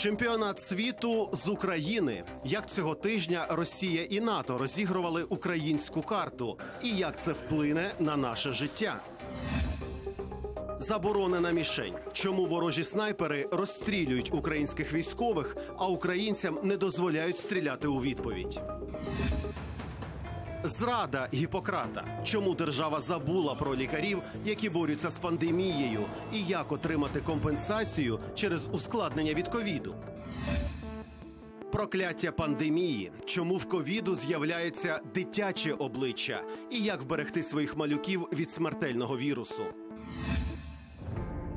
Чемпіонат світу з України. Як цього тижня Росія і НАТО розігрували українську карту? І як це вплине на наше життя? Заборонена мішень. Чому ворожі снайпери розстрілюють українських військових, а українцям не дозволяють стріляти у відповідь? Зрада Гіппократа. Чому держава забула про лікарів, які борються з пандемією? І як отримати компенсацію через ускладнення від ковіду? Прокляття пандемії. Чому в ковіду з'являється дитяче обличчя? І як вберегти своїх малюків від смертельного вірусу?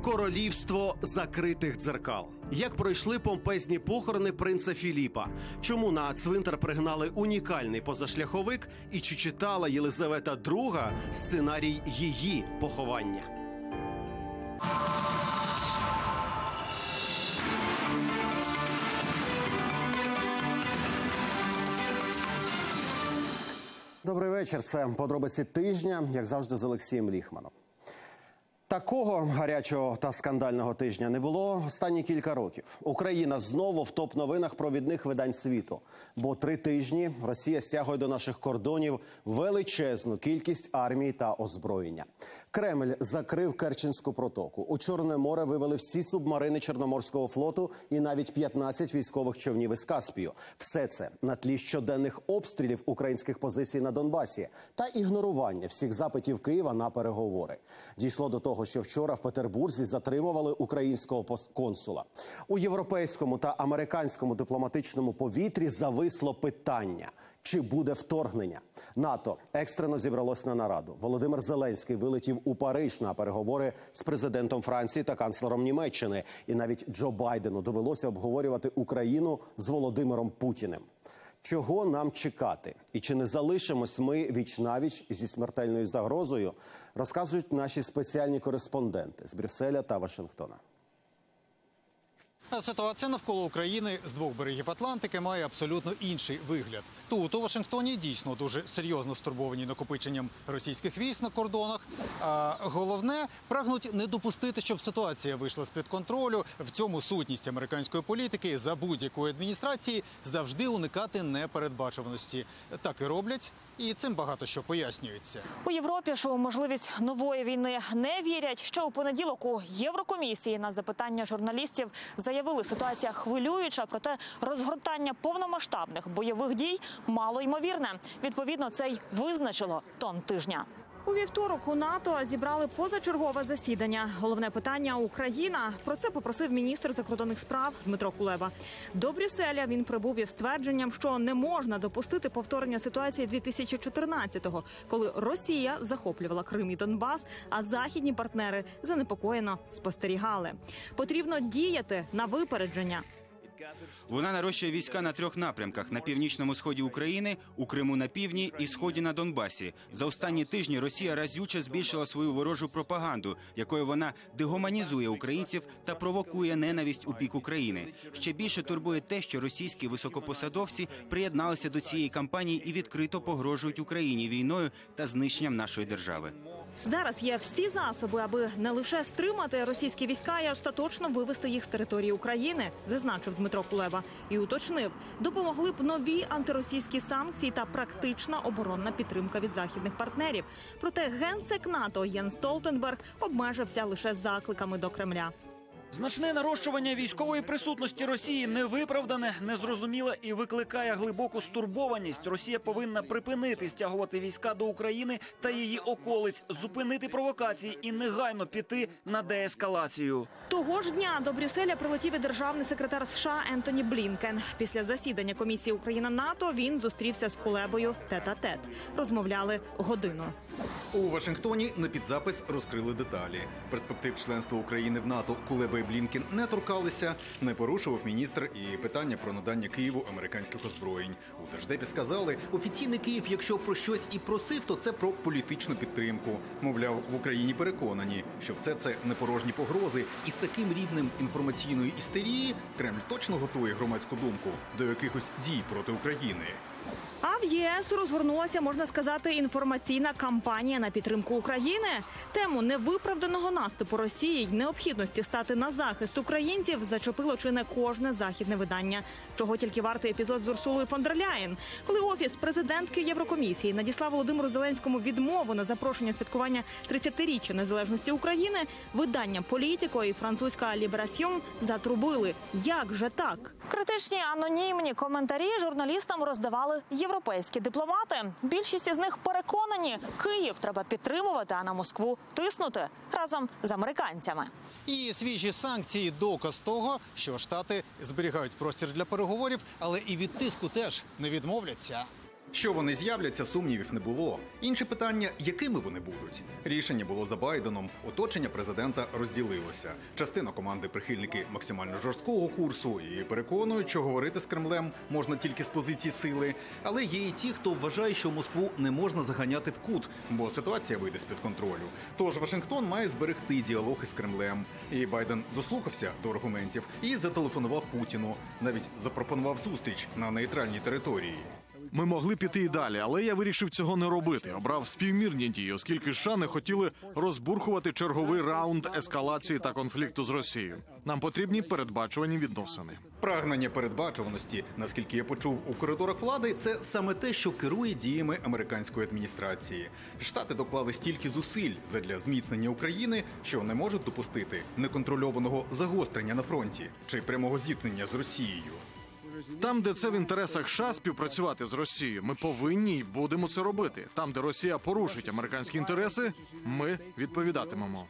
Королівство закритих дзеркал. Як пройшли помпезні похорони принца Філіпа? Чому на цвинтар пригнали унікальний позашляховик? І чи читала Єлизавета II сценарій її поховання? Добрий вечір. Це подробиці тижня, як завжди, з Олексієм Ліхманом. Такого гарячого та скандального тижня не було останні кілька років. Україна знову в топ-новинах провідних видань світу. Бо 3 тижні Росія стягує до наших кордонів величезну кількість армії та озброєння. Кремль закрив Керченську протоку. У Чорне море вивели всі субмарини Чорноморського флоту і навіть 15 військових човнів із Каспію. Все це на тлі щоденних обстрілів українських позицій на Донбасі та ігнорування всіх запитів Києва на переговори. Дійшло до того, що вчора в Петербурзі затримували українського консула. У європейському та американському дипломатичному повітрі зависло питання – чи буде вторгнення? НАТО екстрено зібралось на нараду. Володимир Зеленський вилетів у Париж на переговори з президентом Франції та канцлером Німеччини. І навіть Джо Байдену довелося обговорювати Україну з Володимиром Путіним. Чого нам чекати? І чи не залишимось ми віч-навіч зі смертельною загрозою? Розказують наші спеціальні кореспонденти з Брюсселя та Вашингтона. Ситуація навколо України з двох берегів Атлантики має абсолютно інший вигляд. Тут, у Вашингтоні, дійсно дуже серйозно стурбовані накопиченням російських військ на кордонах. А головне, прагнуть не допустити, щоб ситуація вийшла з-під контролю. В цьому сутність американської політики за будь-якої адміністрації завжди уникати непередбачуваності. Так і роблять, і цим багато що пояснюється. У Європі ж у можливість нової війни не вірять. Ще у понеділок у Єврокомісії на запитання журналістів заявили, ситуація хвилююча, проте розгортання повномасштабних бойових дій мало ймовірне. Відповідно, це й визначило тон тижня. У вівторок у НАТО зібрали позачергове засідання. Головне питання – Україна. Про це попросив міністр закордонних справ Дмитро Кулеба. До Брюсселя він прибув із твердженням, що не можна допустити повторення ситуації 2014-го, коли Росія захоплювала Крим і Донбас, а західні партнери занепокоєно спостерігали. Потрібно діяти на випередження. Вона нарощує війська на 3 напрямках – на північному сході України, у Криму на півдні і сході на Донбасі. За останні тижні Росія разюче збільшила свою ворожу пропаганду, якою вона дегуманізує українців та провокує ненависть у бік України. Ще більше турбує те, що російські високопосадовці приєдналися до цієї кампанії і відкрито погрожують Україні війною та знищенням нашої держави. Зараз є всі засоби, аби не лише стримати російські війська, а й остаточно вивести їх з території України, зазначив Дмитро Кулеба. І уточнив, допомогли б нові антиросійські санкції та практична оборонна підтримка від західних партнерів. Проте генсек НАТО Єнс Столтенберг обмежився лише закликами до Кремля. Значне нарощування військової присутності Росії невиправдане, незрозуміле і викликає глибоку стурбованість. Росія повинна припинити стягувати війська до України та її околиць, зупинити провокації і негайно піти на деескалацію. Того ж дня до Брюсселя прилетів і державний секретар США Ентоні Блінкен. Після засідання комісії Україна-НАТО він зустрівся з Кулебою тет-а-тет. Розмовляли годину. У Вашингтоні на підзапис розкрили деталі. Перспектив членства України в НАТО Кулеба Блінкен не торкалися, не порушував міністр і питання про надання Києву американських озброєнь. У Держдепі сказали, офіційний Київ, якщо про щось і просив, то це про політичну підтримку. Мовляв, в Україні переконані, що все це не порожні погрози. І з таким рівнем інформаційної істерії Кремль точно готує громадську думку до якихось дій проти України. А в ЄС розгорнулася, можна сказати, інформаційна кампанія на підтримку України. Тему невиправданого наступу Росії й необхідності стати на захист українців зачепило чи не кожне західне видання. Чого тільки вартий епізод з Урсулою фон дер Ляєн, коли Офіс президентки Єврокомісії надіслав Володимиру Зеленському відмову на запрошення святкування 30-річчя незалежності України, видання «Політико» і французька «Ліберасьйон» затрубили. Як же так? Критичні анонімні коментарі журналістам роздавали європейські дипломати. Більшість із них переконані, Київ треба підтримувати, а на Москву тиснути разом з американцями. І свіжі санкції – доказ того, що Штати зберігають простір для переговорів, але і від тиску теж не відмовляться. Що вони з'являться, сумнівів не було. Інше питання – якими вони будуть? Рішення було за Байденом, оточення президента розділилося. Частина команди – прихильники максимально жорсткого курсу і переконують, що говорити з Кремлем можна тільки з позиції сили. Але є і ті, хто вважає, що Москву не можна заганяти в кут, бо ситуація вийде з-під контролю. Тож Вашингтон має зберегти діалог із Кремлем. І Байден дослухався до аргументів і зателефонував Путіну. Навіть запропонував зустріч на нейтральній території. Ми могли піти і далі, але я вирішив цього не робити. Обрав співмірні дії, оскільки США не хотіли розбурхувати черговий раунд ескалації та конфлікту з Росією. Нам потрібні передбачувані відносини. Прагнення передбачуваності, наскільки я почув у коридорах влади, це саме те, що керує діями американської адміністрації. Штати доклали стільки зусиль задля зміцнення України, що не можуть допустити неконтрольованого загострення на фронті чи прямого зіткнення з Росією. Там, де це в інтересах США співпрацювати з Росією, ми повинні і будемо це робити. Там, де Росія порушить американські інтереси, ми відповідатимемо.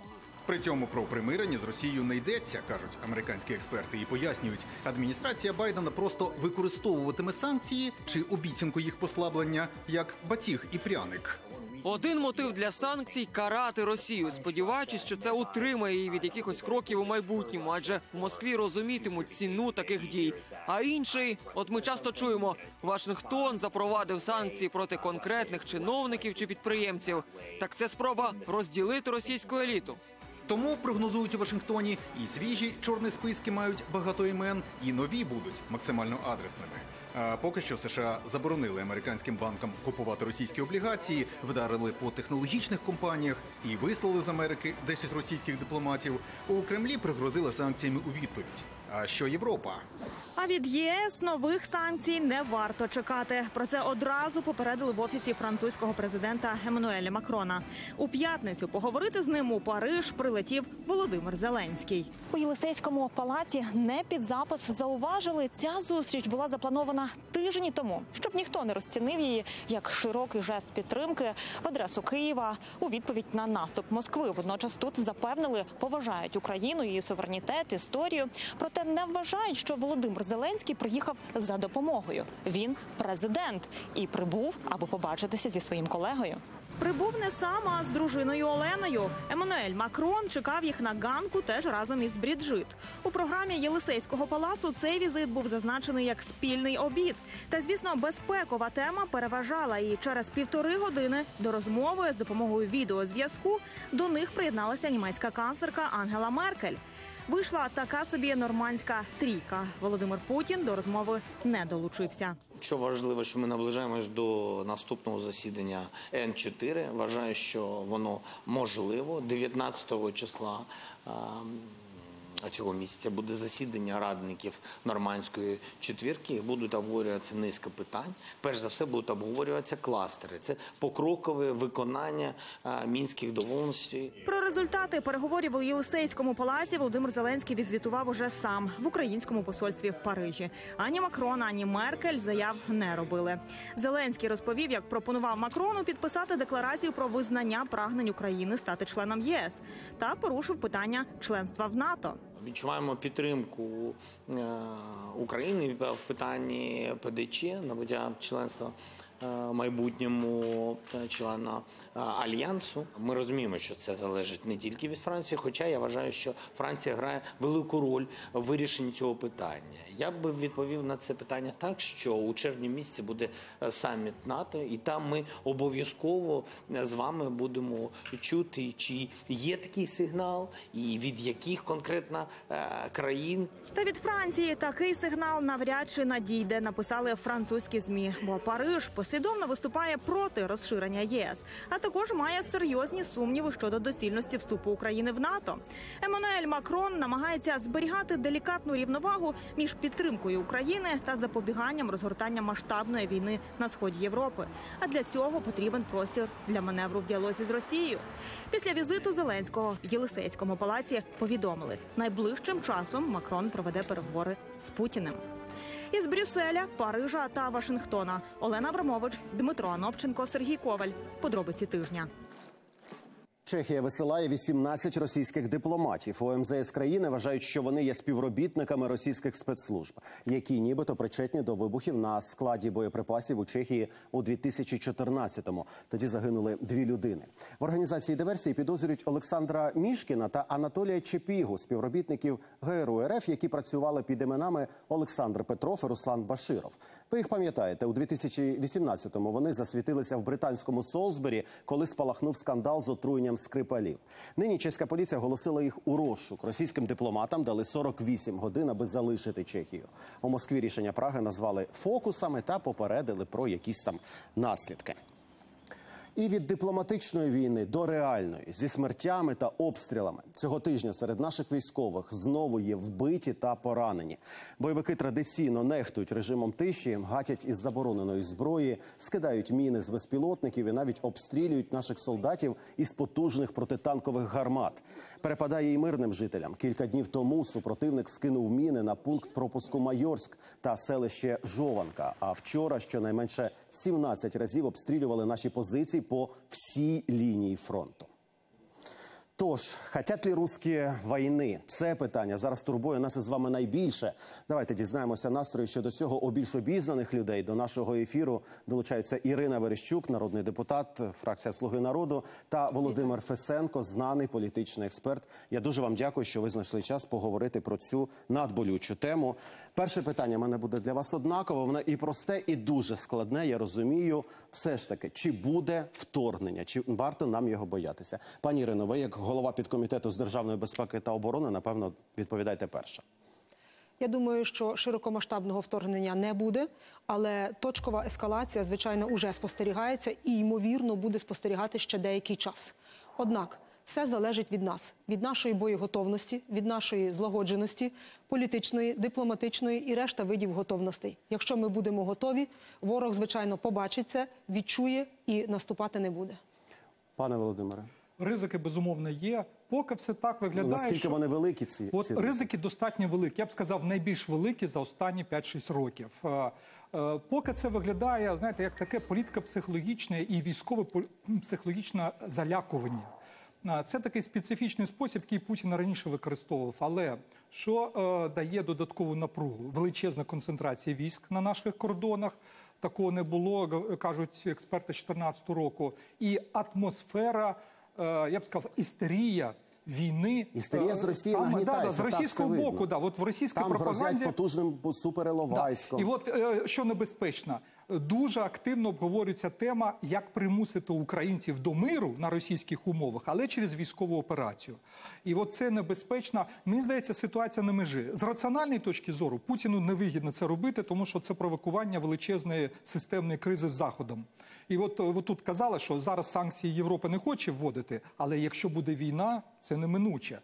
При цьому про примирення з Росією не йдеться, кажуть американські експерти, і пояснюють, адміністрація Байдена просто використовуватиме санкції чи обіцянку їх послаблення як батіг і пряник. Один мотив для санкцій – карати Росію, сподіваючись, що це утримає її від якихось кроків у майбутньому, адже в Москві розумітимуть ціну таких дій. А інший – от ми часто чуємо, Вашингтон запровадив санкції проти конкретних чиновників чи підприємців. Так це спроба розділити російську еліту. Тому, прогнозують у Вашингтоні, і свіжі чорні списки мають багато імен, і нові будуть максимально адресними. А поки що США заборонили американським банкам купувати російські облігації, вдарили по технологічних компаніях і вислали з Америки 10 російських дипломатів. У Кремлі пригрозили санкціями у відповідь. А що Європа? А від ЄС нових санкцій не варто чекати. Про це одразу попередили в офісі французького президента Еммануеля Макрона. У п'ятницю поговорити з ним у Париж прилетів Володимир Зеленський. У Єлисейському палаці не під запис зауважили, ця зустріч була запланована тижні тому, щоб ніхто не розцінив її як широкий жест підтримки в адресу Києва у відповідь на наступ Москви. Водночас тут запевнили, поважають Україну, її суверенітет, історію. Проте не вважають, що Володимир Зеленський приїхав за допомогою. Він президент і прибув, аби побачитися зі своїм колегою. Прибув не сам, а з дружиною Оленою. Еммануель Макрон чекав їх на ганку теж разом із Бріджит. У програмі Єлисейського палацу цей візит був зазначений як спільний обід. Та, звісно, безпекова тема переважала. І через 1,5 години до розмови з допомогою відеозв'язку до них приєдналася німецька канцлерка Ангела Меркель. Вийшла така собі нормандська трійка. Володимир Путін до розмови не долучився. Що важливо, що ми наближаємось до наступного засідання Н4. Вважаю, що воно можливо. 19 числа цього місяця буде засідання радників Нормандської четвірки. Будуть обговорюватися низка питань. Перш за все будуть обговорюватися кластери. Це покрокове виконання мінських домовленостей. Про результати переговорів у Єлисейському палаці Володимир Зеленський відзвітував уже сам в українському посольстві в Парижі. Ані Макрон, ані Меркель заяв не робили. Зеленський розповів, як пропонував Макрону підписати декларацію про визнання прагнень України стати членом ЄС. Та порушив питання членства в НАТО. Відчуваємо підтримку України в питанні ПДЧ, набуття членства майбутньому члена Альянсу. Ми розуміємо, що це залежить не тільки від Франції, хоча я вважаю, що Франція грає велику роль в вирішенні цього питання. Я би відповів на це питання так, що у червні місяці буде саміт НАТО, і там ми обов'язково з вами будемо чути, чи є такий сигнал, і від яких конкретно країн. Та від Франції такий сигнал навряд чи надійде, написали французькі ЗМІ. Бо Париж послідовно виступає проти розширення ЄС, а також має серйозні сумніви щодо доцільності вступу України в НАТО. Еммануель Макрон намагається зберігати делікатну рівновагу між підтримкою України та запобіганням розгортання масштабної війни на сході Європи. А для цього потрібен простір для маневру в діалозі з Росією. Після візиту Зеленського в Єлисейському палаці повідомили, найближчим часом Макрон проведе переговори з Путіним. Із Брюсселя, Парижа та Вашингтона. Єлизавета Врамович, Дмитро Новченко, Сергій Коваль. Подробиці тижня. Чехія висилає 18 російських дипломатів. ОМЗС країни вважають, що вони є співробітниками російських спецслужб, які нібито причетні до вибухів на складі боєприпасів у Чехії у 2014-му. Тоді загинули 2 людини. В організації диверсії підозрюють Олександра Мішкіна та Анатолія Чепігу, співробітників ГРУ РФ, які працювали під іменами Олександр Петров і Руслан Баширов. Ви їх пам'ятаєте, у 2018-му вони засвітилися в британському Солсбері, коли спалахнув скандал з отруєнням Скрипалів. Нині чеська поліція оголосила їх у розшук. Російським дипломатам дали 48 годин, аби залишити Чехію. У Москві рішення Праги назвали фокусами та попередили про якісь там наслідки. І від дипломатичної війни до реальної, зі смертями та обстрілами. Цього тижня серед наших військових знову є вбиті та поранені. Бойовики традиційно нехтують режимом тиші, гатять із забороненої зброї, скидають міни з безпілотників і навіть обстрілюють наших солдатів із потужних протитанкових гармат. Перепадає і мирним жителям. Кілька днів тому супротивник скинув міни на пункт пропуску Майорськ та селище Жованка. А вчора щонайменше 17 разів обстрілювали наші позиції по всій лінії фронту. Тож, хотять ли русские війни? Це питання зараз турбує нас із вами найбільше. Давайте дізнаємося настрої щодо цього у більш обізнаних людей. До нашого ефіру долучаються Ірина Верещук, народний депутат, фракція «Слуги народу», та Володимир Фесенко, знаний політичний експерт. Я дуже вам дякую, що ви знайшли час поговорити про цю надболючу тему. Перше питання в мене буде для вас однаково. Воно і просте, і дуже складне, я розумію. Все ж таки, чи буде вторгнення? Чи варто нам його боятися? Пані Ірино, ви як голова підкомітету з державної безпеки та оборони, напевно, відповідайте перше. Я думаю, що широкомасштабного вторгнення не буде, але точкова ескалація, звичайно, уже спостерігається і, ймовірно, буде спостерігати ще деякий час. Однак, все залежить від нас, від нашої боєготовності, від нашої злагодженості, політичної, дипломатичної і решта видів готовностей. Якщо ми будемо готові, ворог, звичайно, побачить це, відчує і наступати не буде. Пане Володимире. Ризики, безумовно, є. Поки все так виглядає, що... Наскільки вони великі ці? Ризики достатньо великі. Я б сказав, найбільш великі за останні 5-6 років. Поки це виглядає, знаєте, як таке політико-психологічне і військово-психологічне залякування. Це такий специфічний спосіб, який Путін раніше використовував. Але що дає додаткову напругу? Величезна концентрація військ на наших кордонах. Такого не було, кажуть експерти 2014 року. І атмосфера, я б сказав, істерія війни. Істерія з Росії нагнітається, так, це видно. З російського боку, так. В російській пропаганді... Там грозять потужним суперіловайськом. І от що небезпечно. Дуже активно обговорюється тема, як примусити українців до миру на російських умовах, але через військову операцію. І от це небезпечно. Мені здається, ситуація на межі. З раціональної точки зору Путіну невигідно це робити, тому що це провокування величезної системної кризи з Заходом. І от тут казали, що зараз санкції Європи не хоче вводити, але якщо буде війна, це неминуче.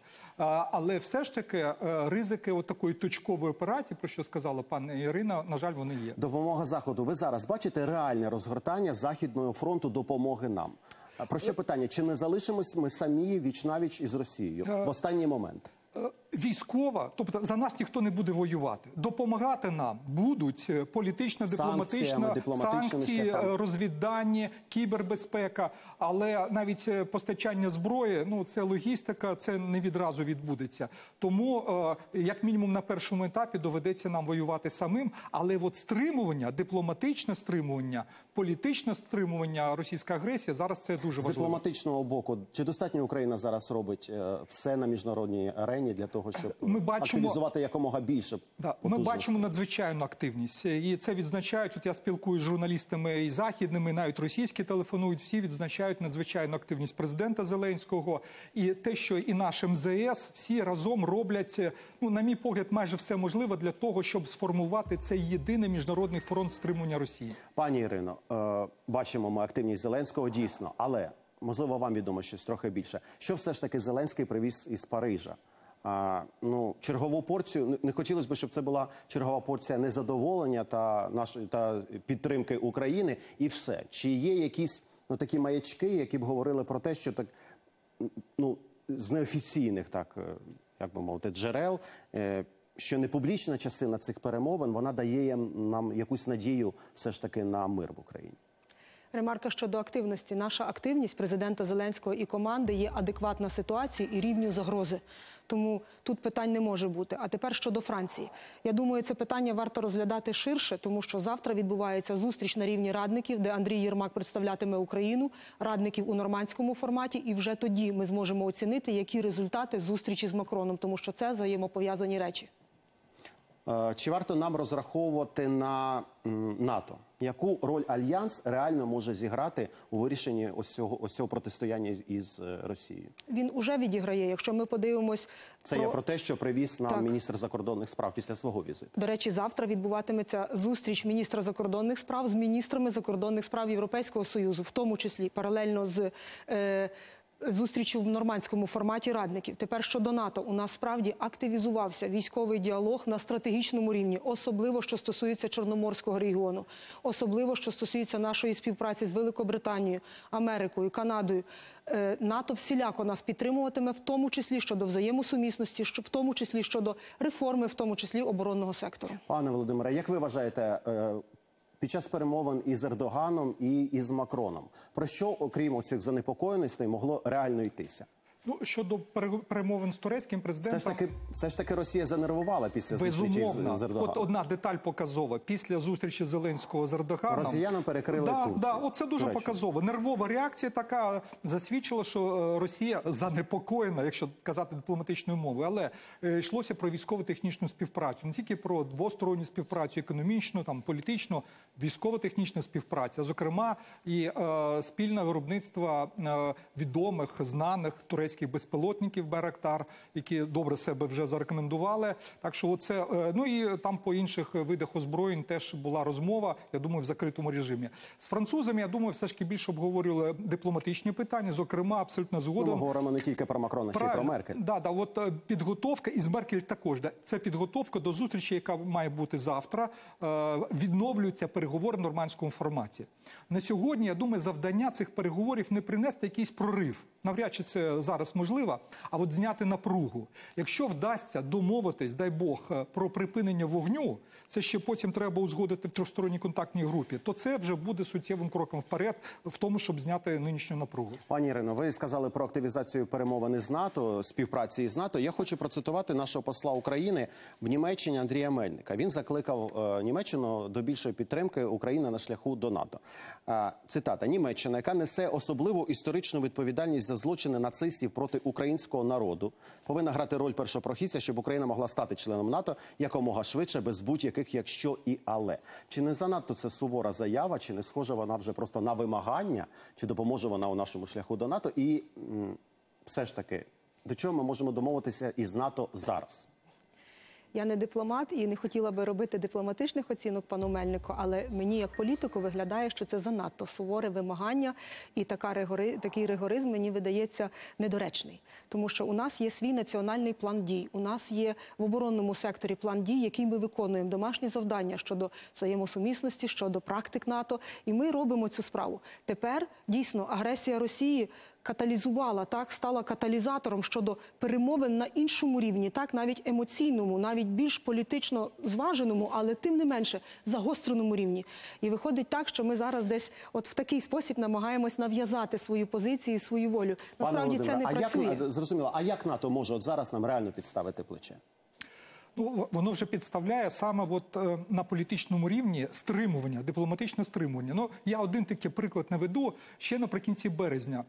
Але все ж таки ризики от такої точкової операції, про що сказала пані Ірина, на жаль, вони є. Допомога Заходу. Ви зараз бачите реальне розгортання Західного фронту допомоги нам? Про що питання? Чи не залишимось ми самі віч-навіч із Росією в останній момент? військова, тобто за нас ніхто не буде воювати. Допомагати нам будуть політична, дипломатична, санкції, розвіддані, кібербезпека, але навіть постачання зброї, ну, це логістика, це не відразу відбудеться. Тому, як мінімум, на першому етапі доведеться нам воювати самим, але от стримування, дипломатичне стримування, політичне стримування, російська агресія, зараз це дуже важливо. З дипломатичного боку, чи достатньо Україна зараз робить все на міжнародній арені для того, щоб активізувати якомога більше потужності? Ми бачимо надзвичайну активність. І це відзначають, от я спілкуюсь з журналістами і західними, і навіть російські телефонують, всі відзначають надзвичайну активність президента Зеленського. І те, що і наш МЗС, всі разом роблять, ну, на мій погляд, майже все можливе для того, щоб сформувати цей єдиний міжнародний фронт стримування Росії. Пані Ірино, бачимо ми активність Зеленського, дійсно, але... Можливо, вам відомо щось трохи більше. Що все ж таки Зеленський привіз із Парижа? Ну, чергову порцію, не хотілося б, щоб це була чергова порція незадоволення та підтримки України і все. Чи є якісь, ну, такі маячки, які б говорили про те, що так, ну, з неофіційних, так, як би мовити, джерел, що непублічна частина цих перемовин, вона дає нам якусь надію все ж таки на мир в Україні? Ремарка щодо активності. Наша активність президента Зеленського і команди є адекватна ситуації і рівню загрози. Тому тут питань не може бути. А тепер щодо Франції. Я думаю, це питання варто розглядати ширше, тому що завтра відбувається зустріч на рівні радників, де Андрій Єрмак представлятиме Україну, радників у нормандському форматі. І вже тоді ми зможемо оцінити, які результати зустрічі з Макроном, тому що це взаємопов'язані речі. Чи варто нам розраховувати на НАТО? Яку роль Альянс реально може зіграти у вирішенні ось цього протистояння із Росією? Він уже відіграє, якщо ми подивимось... Це є про те, що привіз нам міністр закордонних справ після свого візиту. До речі, завтра відбуватиметься зустріч міністра закордонних справ з міністрами закордонних справ Європейського Союзу, в тому числі паралельно з... зустрічу в нормандському форматі радників. Тепер щодо НАТО. У нас справді активізувався військовий діалог на стратегічному рівні, особливо, що стосується Чорноморського регіону, особливо, що стосується нашої співпраці з Великобританією, Америкою, Канадою. НАТО всіляко нас підтримуватиме, в тому числі щодо взаємосумісності, в тому числі щодо реформи, в тому числі оборонного сектору. Пане Володимире, як ви вважаєте, під час перемовин із Ердоганом і із Макроном, про що, окрім цих занепокоєностей, могло реально йтися? Ну, щодо перемовин з турецьким президентом... Все ж таки Росія занервувала після зустрічі з Ердоганом. От одна деталь показова. Після зустрічі Зеленського з Ердоганом... Росіянам перекрили Турцію. Да, це дуже показово. Нервова реакція така засвідчила, що Росія занепокоєна, якщо казати дипломатичною мовою, але йшлося про військово-технічну співпрацю. Не тільки про двосторонню співпрацю, економічну, там, політичну, військово-технічна співпраця. Зокрема, і спільне виробництво відомих, знаних турецьких безпілотників «Байрактар», які добре себе вже зарекомендували. Так що оце, ну і там по інших видах озброєнь теж була розмова, я думаю, в закритому режимі. З французами, я думаю, все ж таки більше обговорювали дипломатичні питання, зокрема, абсолютно згодом. Ну, ми говоримо не тільки про Макрона, ще й про Меркель. Да, от підготовка, і з Меркель також. Да, це підготовка до зустрічі, яка має бути завтра. Відновлюються переговори в нормандському форматі. На сьогодні, я думаю, завдання цих переговорів не принести якийсь прорив. Навряд чи це зараз можливо, а от зняти напругу. Якщо вдасться домовитись, дай Бог, про припинення вогню, це ще потім треба узгодити в тристоронній контактній групі, то це вже буде суттєвим кроком вперед в тому, щоб зняти нинішню напругу. Пані Ірино, ви сказали про активізацію перемовин з НАТО, співпраці з НАТО. Я хочу процитувати нашого посла України в Німеччині Андрія Мельника. Він закликав Німеччину до більшої підтримки України на шляху до НАТО. Цитата. Німеччина, яка несе особливу історичну відповідальність за злочини нацистів проти українського народу, повинна грати роль першопрохідця, щоб Україна могла стати членом НАТО якомога швидше, без будь-яких якщо і але. Чи не занадто це сувора заява, чи не схожа вона вже просто на вимагання, чи допоможе вона у нашому шляху до НАТО? І все ж таки, до чого ми можемо домовитися із НАТО зараз? Я не дипломат і не хотіла би робити дипломатичних оцінок пану Мельнику, але мені як політику виглядає, що це занадто суворе вимагання і такий ригоризм мені видається недоречний. Тому що у нас є свій національний план дій, у нас є в оборонному секторі план дій, який ми виконуємо домашні завдання щодо взаємосумісності, щодо практик НАТО, і ми робимо цю справу. Тепер, дійсно, агресія Росії – каталізувала, так, стала каталізатором щодо перемовин на іншому рівні, так, навіть емоційному, навіть більш політично зваженому, але тим не менше загостреному рівні. І виходить так, що ми зараз десь от в такий спосіб намагаємось нав'язати свою позицію і свою волю. Насправді це не працює. Зрозуміло, а як НАТО може от зараз нам реально підставити плече? Ну, воно вже підставляє саме от, на політичному рівні стримування, дипломатичне стримування. Ну, я один такий приклад наведу. Ще наприкінці березня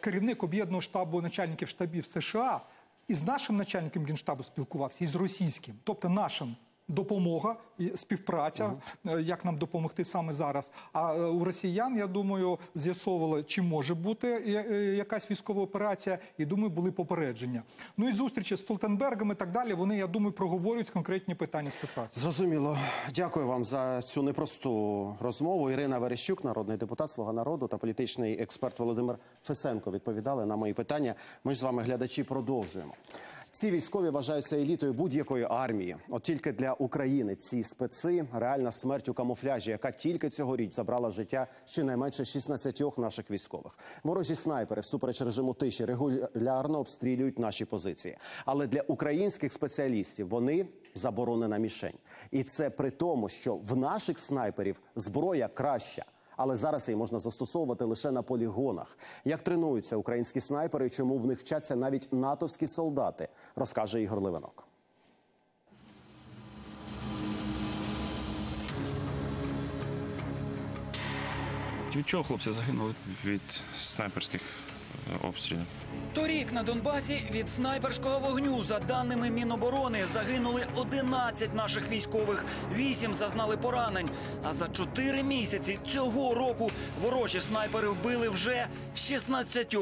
керівник об'єднаного штабу начальників штабів США із нашим начальником Генштабу спілкувався, із російським. Тобто нашим допомога, співпраця, як нам допомогти саме зараз. А у росіян, я думаю, з'ясовували, чи може бути якась військова операція, і, думаю, були попередження. Ну і зустрічі з Столтенбергом і так далі, вони, я думаю, проговорюють конкретні питання співпраці. Зрозуміло. Дякую вам за цю непросту розмову. Ірина Верещук, народний депутат, «Слуга народу», та політичний експерт Володимир Фесенко відповідали на мої питання. Ми ж з вами, глядачі, продовжуємо. Ці військові вважаються елітою будь-якої армії. От тільки для України ці специ – реальна смерть у камуфляжі, яка тільки цьогоріч забрала життя щонайменше 16 наших військових. Ворожі снайпери всупереч режиму тиші регулярно обстрілюють наші позиції. Але для українських спеціалістів вони заборонена мішень. І це при тому, що в наших снайперів зброя краща. Але зараз її можна застосовувати лише на полігонах. Як тренуються українські снайпери і чому в них вчаться навіть натовські солдати, розкаже Ігор Левинок. Від чого хлопці загинули? Від снайперських обстрілів. Торік на Донбасі від снайперського вогню, за даними Міноборони, загинули 11 наших військових, 8 зазнали поранень. А за 4 місяці цього року ворожі снайпери вбили вже 16.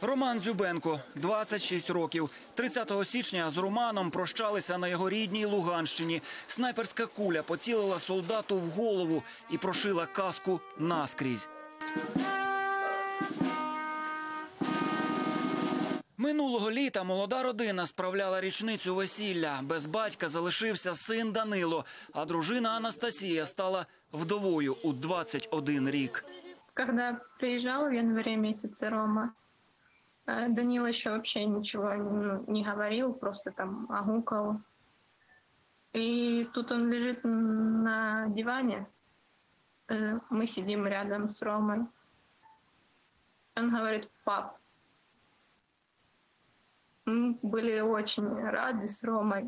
Роман Дзюбенко, 26 років. 30 січня з Романом прощалися на його рідній Луганщині. Снайперська куля поцілила солдату в голову і прошила каску наскрізь. Минулого літа молода родина справляла річницю весілля. Без батька залишився син Данило, а дружина Анастасія стала вдовою у 21 рік. Коли приїжджав в январі місяці Рома, Данила ще взагалі нічого не говорив, просто там огукав. І тут він лежить на дивані, ми сидимо рядом з Ромою. Він говорить: пап, мы были очень рады с Ромой.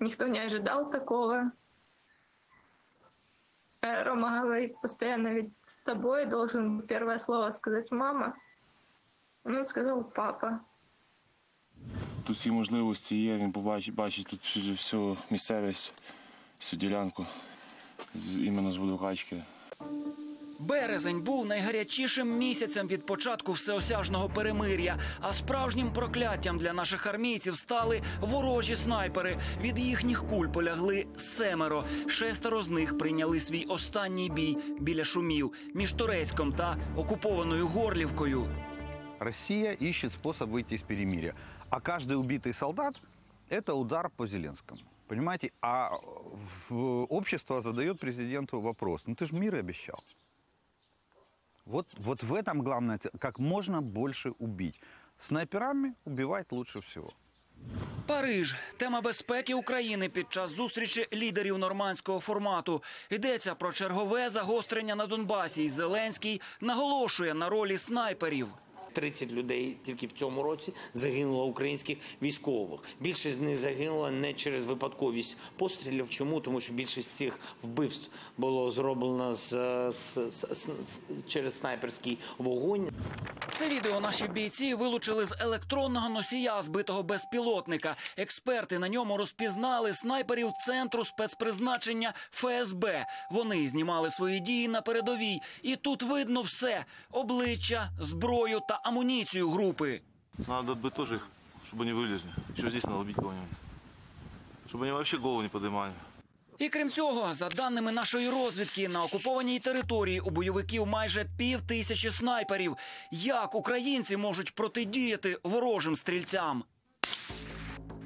Никто не ожидал такого. Рома говорит постоянно: ведь с тобой должен первое слово сказать мама. Ну, сказал папа. Тут всі можливості є, він бачить тут всю місцевість, всю ділянку, іменно з Будукачки. Березень був найгарячішим місяцем від початку всеосяжного перемир'я. А справжнім прокляттям для наших армійців стали ворожі снайпери. Від їхніх куль полягли 7. 6 з них прийняли свій останній бій біля Шумів, між Торецьком та окупованою Горлівкою. Росія іще спосіб вийти з перемир'я. А кожен вбитий солдат – це удар по Зеленському. Понимаете? А общество задає президенту вопрос: ну ти ж мир обіцяв. Вот в этом главное, как можно больше убить. Снайперами убивать лучше всего. Париж. Тема безпеки України під час зустрічі лідерів нормандського формату. Йдеться про чергове загострення на Донбасі, і Зеленський наголошує на ролі снайперів. 30 людей тільки в цьому році загинуло українських військових. Більшість з них загинула не через випадковість пострілів. Чому? Тому що більшість цих вбивств було зроблено через снайперський вогонь. Це відео наші бійці вилучили з електронного носія збитого безпілотника. Експерти на ньому розпізнали снайперів Центру спецпризначення ФСБ. Вони знімали свої дії на передовій. І тут видно все – обличчя, зброю та амуницию группы. Надо бы тоже их, чтобы они вылезли. Еще здесь надо убить кого-нибудь. Чтобы они вообще голову не поднимали. І крім цього, за даними нашої розвідки, на окупованій території у бойовиків майже 5000 снайперів. Як українці можуть протидіяти ворожим стрільцям?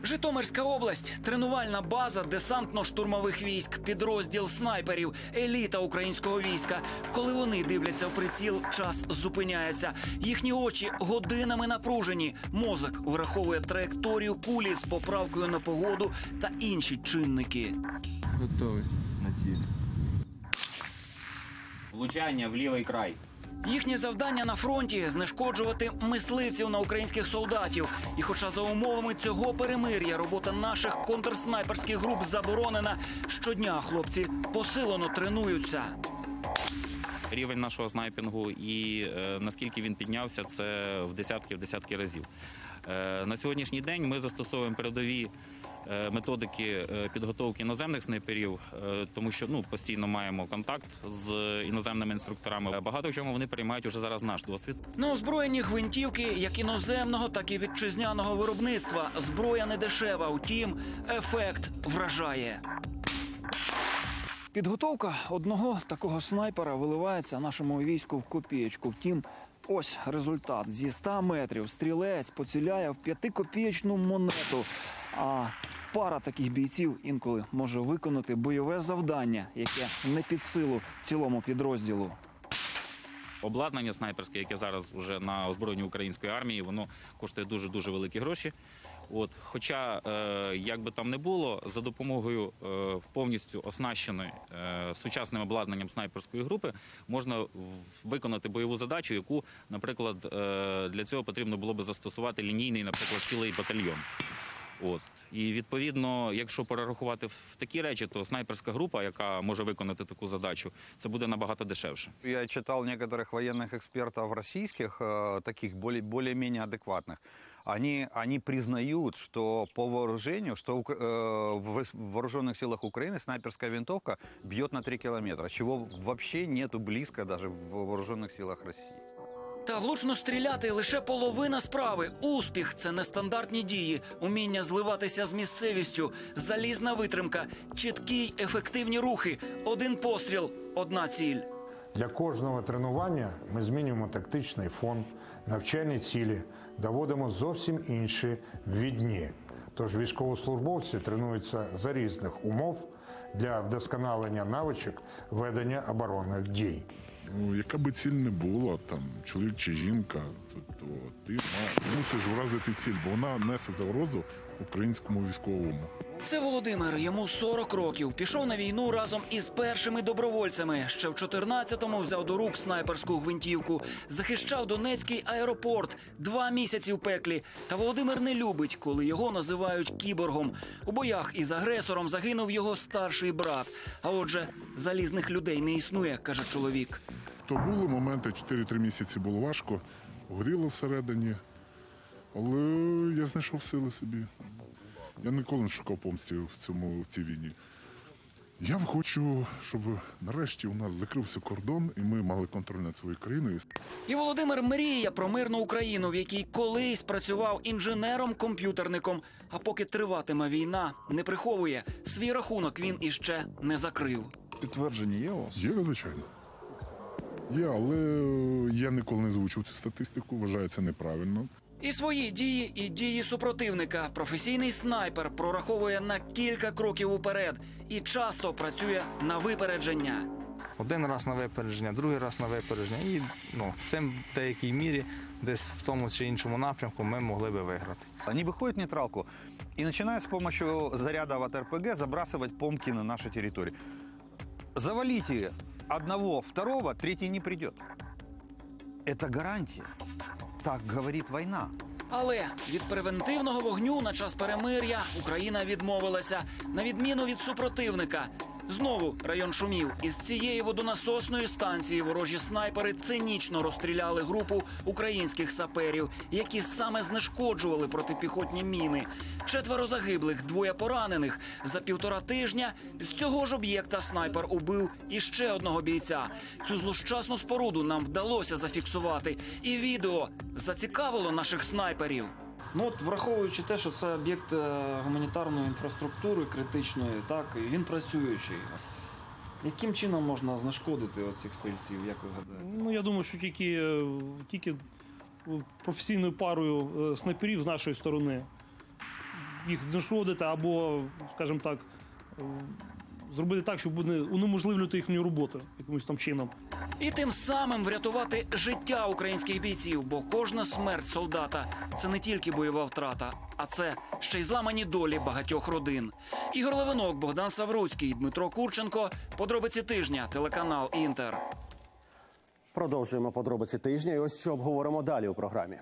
Житомирська область – тренувальна база десантно-штурмових військ, підрозділ снайперів, еліта українського війська. Коли вони дивляться в приціл, час зупиняється. Їхні очі годинами напружені. Мозок враховує траєкторію кулі з поправкою на погоду та інші чинники. Готовий. На тілі. Влучання в лівий край. Їхнє завдання на фронті – знешкоджувати мисливців на українських солдатів. І хоча за умовами цього перемир'я робота наших контрснайперських груп заборонена, щодня хлопці посилено тренуються. Рівень нашого снайпінгу і наскільки він піднявся, це в десятки разів. На сьогоднішній день ми застосовуємо передові методики підготовки іноземних снайперів, тому що постійно маємо контакт з іноземними інструкторами. Багато в чому вони переймають уже зараз наш досвід. На озброєнні гвинтівки як іноземного, так і вітчизняного виробництва. Зброя не дешева, втім, ефект вражає. Підготовка одного такого снайпера виливається нашому війську в копієчку. Втім, ось результат. Зі 100 метрів стрілець поціляє в 5-копієчну монету. А пара таких бійців інколи може виконати бойове завдання, яке не під силу цілому підрозділу. Обладнання снайперське, яке зараз вже на озброєнні української армії, воно коштує дуже-дуже великі гроші. Хоча, як би там не було, за допомогою повністю оснащеної сучасним обладнанням снайперської групи можна виконати бойову задачу, яку, наприклад, для цього потрібно було б застосувати лінійний, наприклад, цілий батальйон. І, відповідно, якщо перерахувати в такі речі, то снайперська група, яка може виконати таку задачу, це буде набагато дешевше. Я читав деяких військових експертів російських, таких більш-менш адекватних. Они признают, что по вооружению, что в вооруженных силах Украины снайперская винтовка бьет на 3 километра, чего вообще нету близко даже в вооруженных силах России. Та влучно стріляти лише половина справи. Успіх – це нестандартні дії, уміння зливатися з місцевістю, залізна витримка, чіткі й ефективні рухи, один постріл, одна ціль. Для кожного тренування ми змінюємо тактичний фон, навчальні цілі, доводимо зовсім інші віддні. Тож військовослужбовці тренуються за різних умов для вдосконалення навичок ведення оборонних дій. Яка би ціль не була, чоловік чи жінка, то ти мусиш вразити ціль, бо вона несе загрозу українському військовому. Це Володимир, йому 40 років. Пішов на війну разом із першими добровольцями. Ще в 14-му взяв до рук снайперську гвинтівку. Захищав Донецький аеропорт. 2 місяці в пеклі. Та Володимир не любить, коли його називають кіборгом. У боях із агресором загинув його старший брат. А отже, залізних людей не існує, каже чоловік. То були моменти, 4-3 місяці було важко, горіло всередині, але я знайшов сили собі. Я ніколи не шукав помсти в цій війні. Я хочу, щоб нарешті у нас закрився кордон, і ми мали контроль над своєю країною. І Володимир мріє про мирну Україну, в якій колись працював інженером-комп'ютерником. А поки триватиме війна, не приховує. Свій рахунок він іще не закрив. Підтвердження є у вас? Є, звичайно. Є, але я ніколи не звучив цю статистику, вважаю це неправильно. І свої дії, і дії супротивника. Професійний снайпер прораховує на кілька кроків уперед і часто працює на випередження. Один раз на випередження, другий раз на випередження. І цим в деякій мірі, десь в тому чи іншому напрямку, ми могли би виграти. Вони виходять в нейтралку і починають з допомогою заряду від РПГ забрасувати помки на нашу територію. Заваліть її. Одного, второго, третій не прийде. Це гарантія. Так говорить війна. Але від превентивного вогню на час перемир'я Україна відмовилася. На відміну від супротивника. Знову район шумів. Із цієї водонасосної станції ворожі снайпери цинічно розстріляли групу українських саперів, які саме знешкоджували протипіхотні міни. 4 загиблих, 2 поранених. За 1,5 тижня з цього ж об'єкта снайпер убив іще одного бійця. Цю злощасну споруду нам вдалося зафіксувати. І відео зацікавило наших снайперів. Враховуючи те, що це об'єкт гуманітарної інфраструктури критичної, він працюючий. Яким чином можна знешкодити цих стрільців, як ви гадаєте? Я думаю, що тільки професійною парою снайперів з нашої сторони. їх знешкодити або, скажімо так, зробити так, щоб унеможливлювати їхню роботу якимось там чином. І тим самим врятувати життя українських бійців, бо кожна смерть солдата – це не тільки бойова втрата, а це ще й зламані долі багатьох родин. Ігор Левинок, Богдан Савруцький, Дмитро Курченко. Подробиці тижня. Телеканал «Інтер». Продовжуємо подробиці тижня і ось що обговоримо далі у програмі.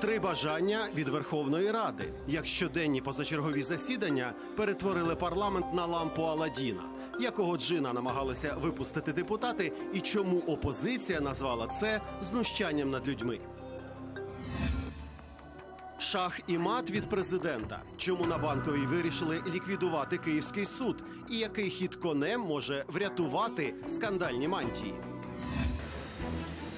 Три бажання від Верховної Ради. Як щоденні позачергові засідання перетворили парламент на лампу Аладдіна. Якого джина намагалися випустити депутати і чому опозиція назвала це знущанням над людьми? Шах і мат від президента. Чому на Банковій вирішили ліквідувати Київський суд? І який хід конем може врятувати скандальні мантії?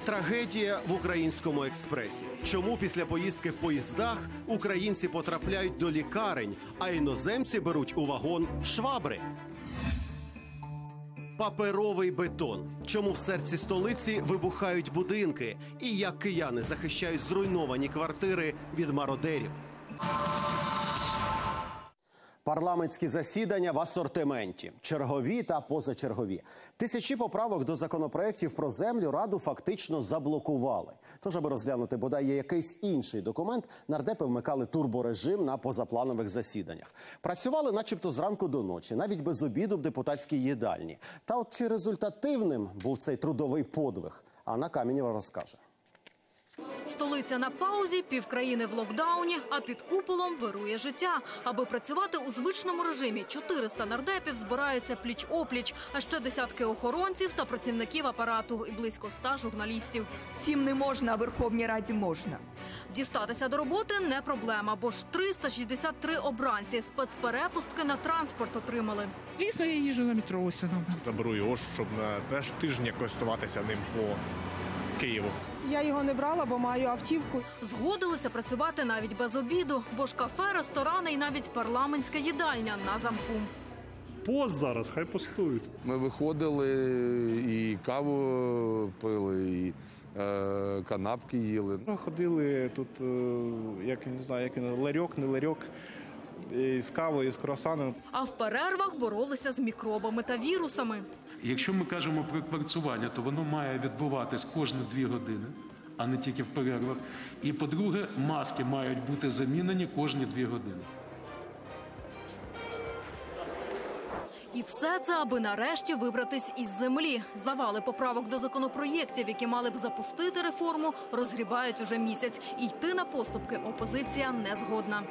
Трагедія в українському експресі. Чому після поїздки в поїздах українці потрапляють до лікарень, а іноземці беруть у вагон швабри? Паперовий бетон. Чому в серці столиці вибухають будинки? І як кияни захищають зруйновані квартири від мародерів? Парламентські засідання в асортименті. Чергові та позачергові. Тисячі поправок до законопроєктів про землю Раду фактично заблокували. Тож, аби розглянути, бодай, якийсь інший документ, нардепи вмикали турборежим на позапланових засіданнях. Працювали начебто зранку до ночі, навіть без обіду в депутатській їдальні. Та от чи результативним був цей трудовий подвиг? Анна Камінєва розкаже. Столиця на паузі, півкраїни в локдауні, а під куполом вирує життя. Аби працювати у звичному режимі, 400 нардепів збираються пліч-опліч, а ще десятки охоронців та працівників апарату і близько 100 журналістів. Всім не можна, а Верховній Раді можна. Дістатися до роботи не проблема, бо ж 363 обранці спецперепустки на транспорт отримали. Звісно, я їжджу на метро ось воно. Заберу його, щоб на перший тиждень користуватися ним по Києву. Я його не брала, бо маю автівку. Згодилися працювати навіть без обіду, бо ж кафе, ресторани і навіть парламентська їдальня на замку. Пост зараз, хай постують. Ми виходили і каву пили, і канапки їли. Ми ходили тут, як не знаю, як ларьок, не ларьок. І з кавою, і з круасаном. А в перервах боролися з мікробами та вірусами. Якщо ми кажемо про працювання, то воно має відбуватись кожні 2 години, а не тільки в перервах. І, по-друге, маски мають бути замінені кожні 2 години. І все це, аби нарешті вибратись із землі. Завали поправок до законопроєктів, які мали б запустити реформу, розгрібають уже місяць. І йти на поступки опозиція не згодна.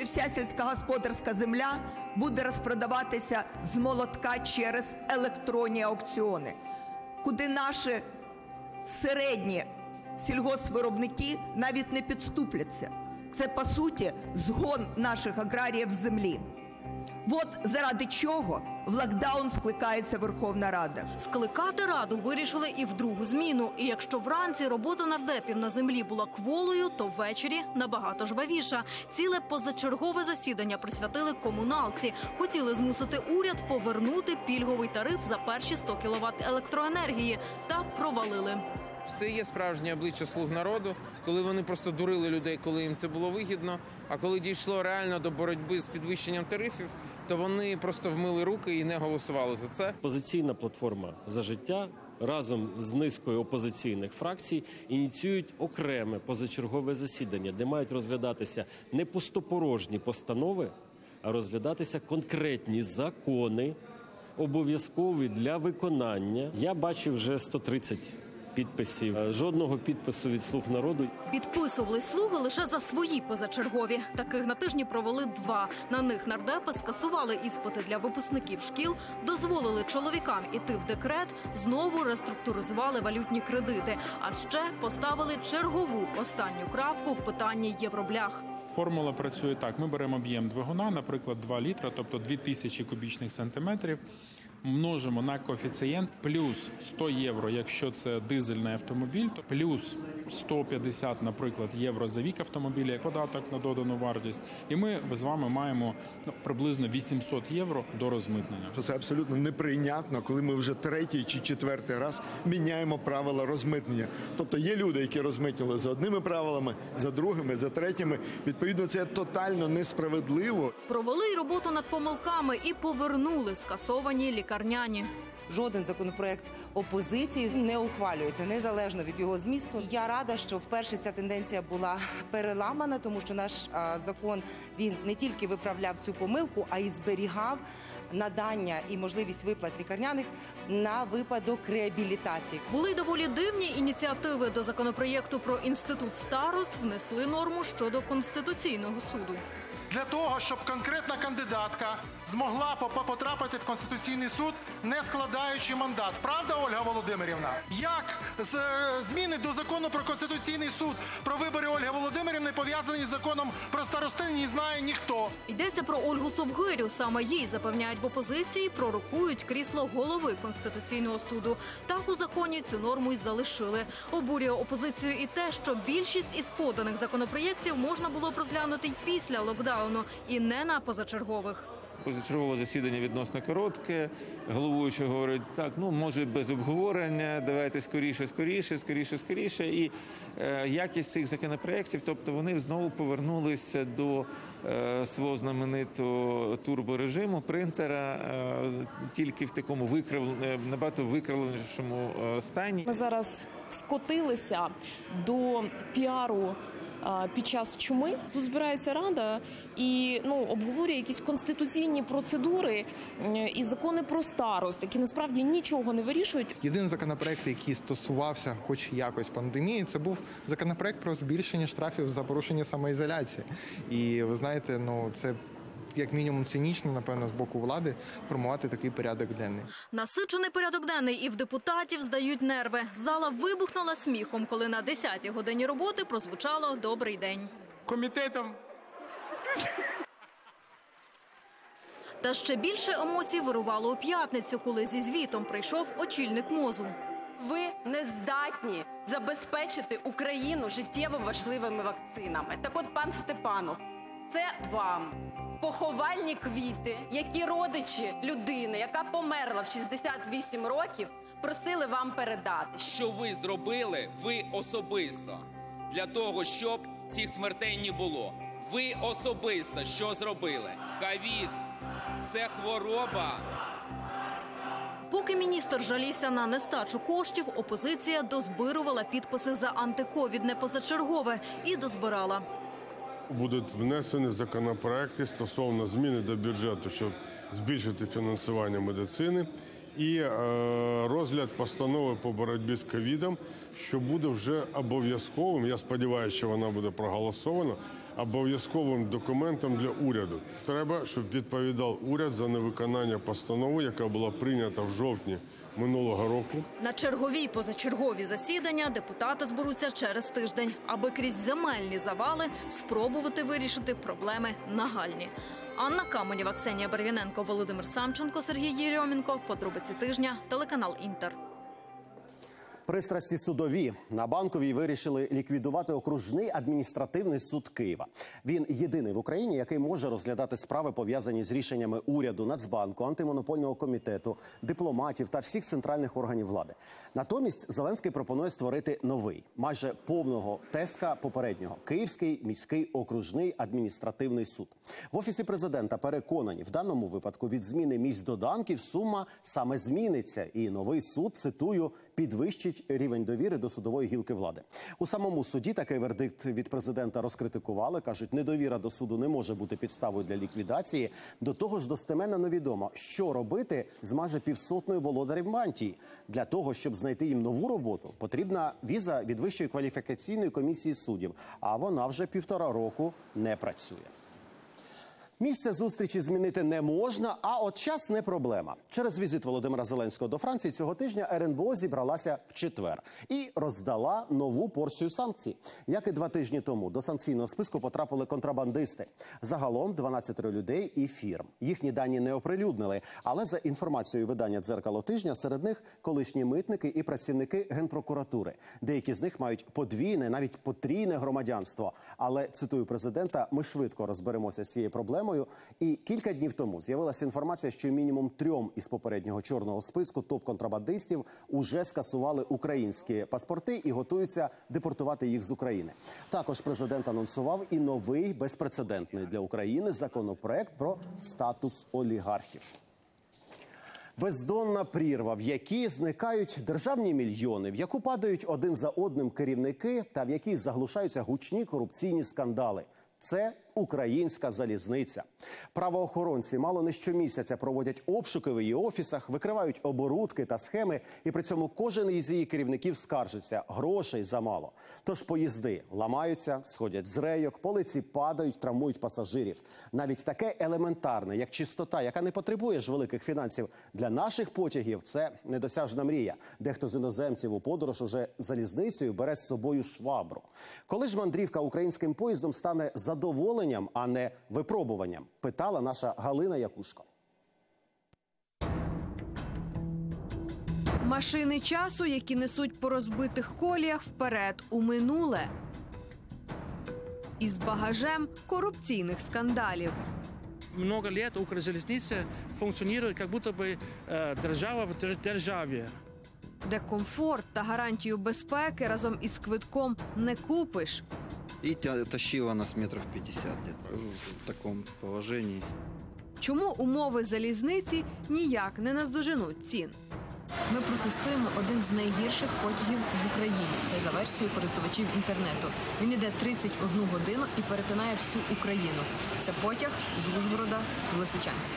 І вся сільськогосподарська земля буде розпродаватися з молотка через електронні аукціони, куди наші середні сільгоспвиробники навіть не підступляться. Це, по суті, згон наших аграріїв з землі. От заради чого в локдаун скликається Верховна Рада. Скликати Раду вирішили і в другу зміну. І якщо вранці робота нардепів на землі була кволою, то ввечері набагато жвавіша. Ціле позачергове засідання присвятили комуналці. Хотіли змусити уряд повернути пільговий тариф за перші 100 кВт електроенергії. Та провалили. Це є справжнє обличчя слуг народу, коли вони просто дурили людей, коли їм це було вигідно. А коли дійшло реально до боротьби з підвищенням тарифів, то вони просто вмили руки і не голосували за це. Опозиційна платформа «За життя» разом з низкою опозиційних фракцій ініціюють окреме позачергове засідання, де мають розглядатися не пустопорожні постанови, а розглядатися конкретні закони, обов'язкові для виконання. Я бачив вже 130 підписів. Жодного підпису від «Слуг народу». Підписували «Слуги» лише за свої позачергові. Таких на тижні провели 2. На них нардепи скасували іспити для випускників шкіл, дозволили чоловікам іти в декрет, знову реструктуризували валютні кредити. А ще поставили чергову останню крапку в питанні євроблях. Формула працює так. Ми беремо об'єм двигуна, наприклад, 2 літра, тобто 2000 кубічних сантиметрів. множимо на коефіцієнт плюс 100 євро, якщо це дизельний автомобіль, то плюс 150, наприклад, євро за вік автомобіля, як податок на додану вартість. І ми з вами маємо приблизно 800 євро до розмитнення. Це абсолютно неприйнятно, коли ми вже третій чи четвертий раз міняємо правила розмитнення. Тобто є люди, які розмитнили за одними правилами, за другими, за третіми. Відповідно, це тотально несправедливо. Провели роботу над помилками і повернули скасовані лікарняні. Жоден законопроект опозиції не ухвалюється, незалежно від його змісту. Я рада, що вперше ця тенденція була переламана, тому що наш закон, він не тільки виправляв цю помилку, а й зберігав надання і можливість виплат лікарняних на випадок реабілітації. Були доволі дивні ініціативи. До законопроєкту про інститут старост внесли норму щодо Конституційного суду. Для того, щоб конкретна кандидатка змогла потрапити в Конституційний суд, не складаючи мандат. Правда, Ольга Володимирівна? Як зміни до закону про Конституційний суд, про вибори Ольги Володимирівни, пов'язані з законом про старостин, не знає ніхто. Йдеться про Ольгу Совгирю. Саме їй, запевняють в опозиції, пророкують крісло голови Конституційного суду. Так у законі цю норму й залишили. Обурює опозицію і те, що більшість із поданих законопроєктів можна було б розглянути й після локдауну. І не на позачергових. Позачергове засідання відносно коротке. Головуючий говорить, так, ну, може, без обговорення, давайте скоріше. І якість цих законопроєктів, тобто вони знову повернулися до свого знаменитого турборежиму, принтера, тільки в такому набагато викривленішому стані. Ми зараз скотилися до піару під час чуми. Тут збирається Рада і обговорює якісь конституційні процедури і закони про старост, які насправді нічого не вирішують. Єдиний законопроєкт, який стосувався хоч якось пандемії, це був законопроєкт про збільшення штрафів за порушення самоізоляції. І ви знаєте, це як мінімум цинічно, напевно, з боку влади формувати такий порядок денний. Насичений порядок денний і в депутатів здають нерви. Зала вибухнула сміхом, коли на 10-й годині роботи прозвучало «Добрий день». Комітетом. Та ще більше емоцій вирувало у п'ятницю, коли зі звітом прийшов очільник МОЗу. Ви не здатні забезпечити Україну життєво важливими вакцинами. Так от, пан Степанов, це вам поховальні квіти, які родичі людини, яка померла в 68 років, просили вам передати. Що ви зробили, ви особисто, для того, щоб цих смертей не було. Ви особисто що зробили? Ковід – це хвороба. Поки міністр жалівся на нестачу коштів, опозиція дозбирувала підписи за антиковідне позачергове і дозбирала. Будуть внесені законопроекти стосовно зміни до бюджету, щоб збільшити фінансування медицини і розгляд постанови по боротьбі з ковідом, що буде вже обов'язковим, я сподіваюся, що вона буде проголосована, обов'язковим документом для уряду. Треба, щоб відповідав уряд за невиконання постанови, яка була прийнята в жовтні минулого року. На чергові й позачергові засідання депутати зберуться через тиждень, аби крізь земельні завали спробувати вирішити проблеми нагальні. Анна Каменєва, Ксенія Барвіненко, Володимир Самченко, Сергій Єрьомінко. Подробиці тижня. Телеканал «Інтер». Пристрасті судові. На Банковій вирішили ліквідувати окружний адміністративний суд Києва. Він єдиний в Україні, який може розглядати справи, пов'язані з рішеннями уряду, Нацбанку, антимонопольного комітету, дипломатів та всіх центральних органів влади. Натомість Зеленський пропонує створити новий, майже повного тезка попереднього – Київський міський окружний адміністративний суд. В Офісі Президента переконані, в даному випадку від зміни місць доданків сума саме зміниться. І новий суд, цитую, підвищить рівень довіри до судової гілки влади. У самому суді такий вердикт від президента розкритикували. Кажуть, недовіра до суду не може бути підставою для ліквідації. До того ж, достеменно невідомо, що робити з майже півсотною володарів мантії. Для того, щоб знайти їм нову роботу, потрібна віза від Вищої кваліфікаційної комісії суддів. А вона вже 1,5 року не працює. Місце зустрічі змінити не можна, а от час не проблема. Через візит Володимира Зеленського до Франції цього тижня РНБО зібралася в четвер і роздала нову порцію санкцій. Як і 2 тижні тому, до санкційного списку потрапили контрабандисти. Загалом 12 людей і фірм. Їхні дані не оприлюднили, але за інформацією видання «Дзеркало тижня» серед них колишні митники і працівники Генпрокуратури. Деякі з них мають подвійне, навіть потрійне громадянство. Але, цитую президента, ми швидко розберемося з цією проблемою. І кілька днів тому з'явилася інформація, що мінімум 3 із попереднього чорного списку топ-контрабандистів уже скасували українські паспорти і готуються депортувати їх з України. Також президент анонсував і новий, безпрецедентний для України законопроект про статус олігархів. Бездонна прірва, в якій зникають державні мільйони, в яку падають один за одним керівники та в якій заглушаються гучні корупційні скандали. Це українська залізниця. Правоохоронці мало не щомісяця проводять обшуки в її офісах, викривають оборудки та схеми, і при цьому кожен із її керівників скаржиться – грошей замало. Тож поїзди ламаються, сходять з рейок, полиці падають, травмують пасажирів. Навіть таке елементарне, як чистота, яка не потребує ж великих фінансів для наших потягів – це недосяжна мрія. Дехто з іноземців у подорож уже залізницею бере з собою швабру. Коли ж мандрівка українським поїздом стане задоволеною, а не випробуванням, питала наша Галина Якушко. Машини часу, які несуть по розбитих коліях вперед у минуле. Із багажем корупційних скандалів. Багато років Укрзалізниця функціонує, як будто би держава в державі. Де комфорт та гарантію безпеки разом із квитком не купиш. І тащила нас метрів 50 в такому положенні. Чому умови залізниці ніяк не наздоженуть цін? Ми протестуємо один з найгірших потягів в Україні. Це за версією користувачів інтернету. Він йде 31 годину і перетинає всю Україну. Це потяг з Ужгорода в Лисичанськ.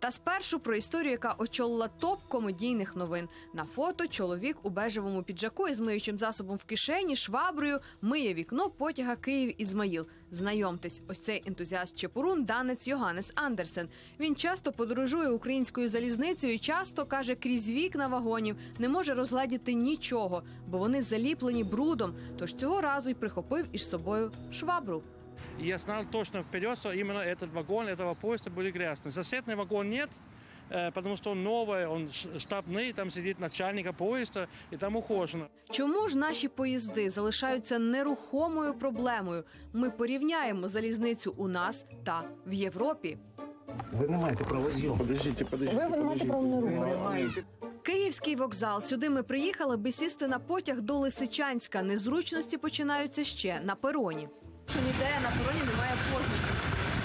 Та спершу про історію, яка очолила топ комедійних новин. На фото чоловік у бежевому піджаку із миючим засобом в кишені, шваброю, миє вікно потяга Київ-Ізмаїл. Знайомтесь, ось цей ентузіаст-чепурун – данець Йоганнес Андерсен. Він часто подорожує українською залізницею і часто, каже, крізь вікна вагонів не може розгледіти нічого, бо вони заліплені брудом, тож цього разу й прихопив із собою швабру. И я знал точно вперед, что именно этот вагон, этого поезда будет грязный. Соседний вагон нет, потому что он новый, он штабный, там сидит начальник поезда, и там ухожено. Чому ж наші поїзди залишаються нерухомою проблемою? Ми порівняємо залізницю у нас та в Європі. Ви не маєте права зйом. Ви не маєте права не рухати. Київський вокзал. Сюди ми приїхали, аби сісти на потяг до Лисичанська. Незручності починаються ще на пероні. Що ніде на пероні немає позначок,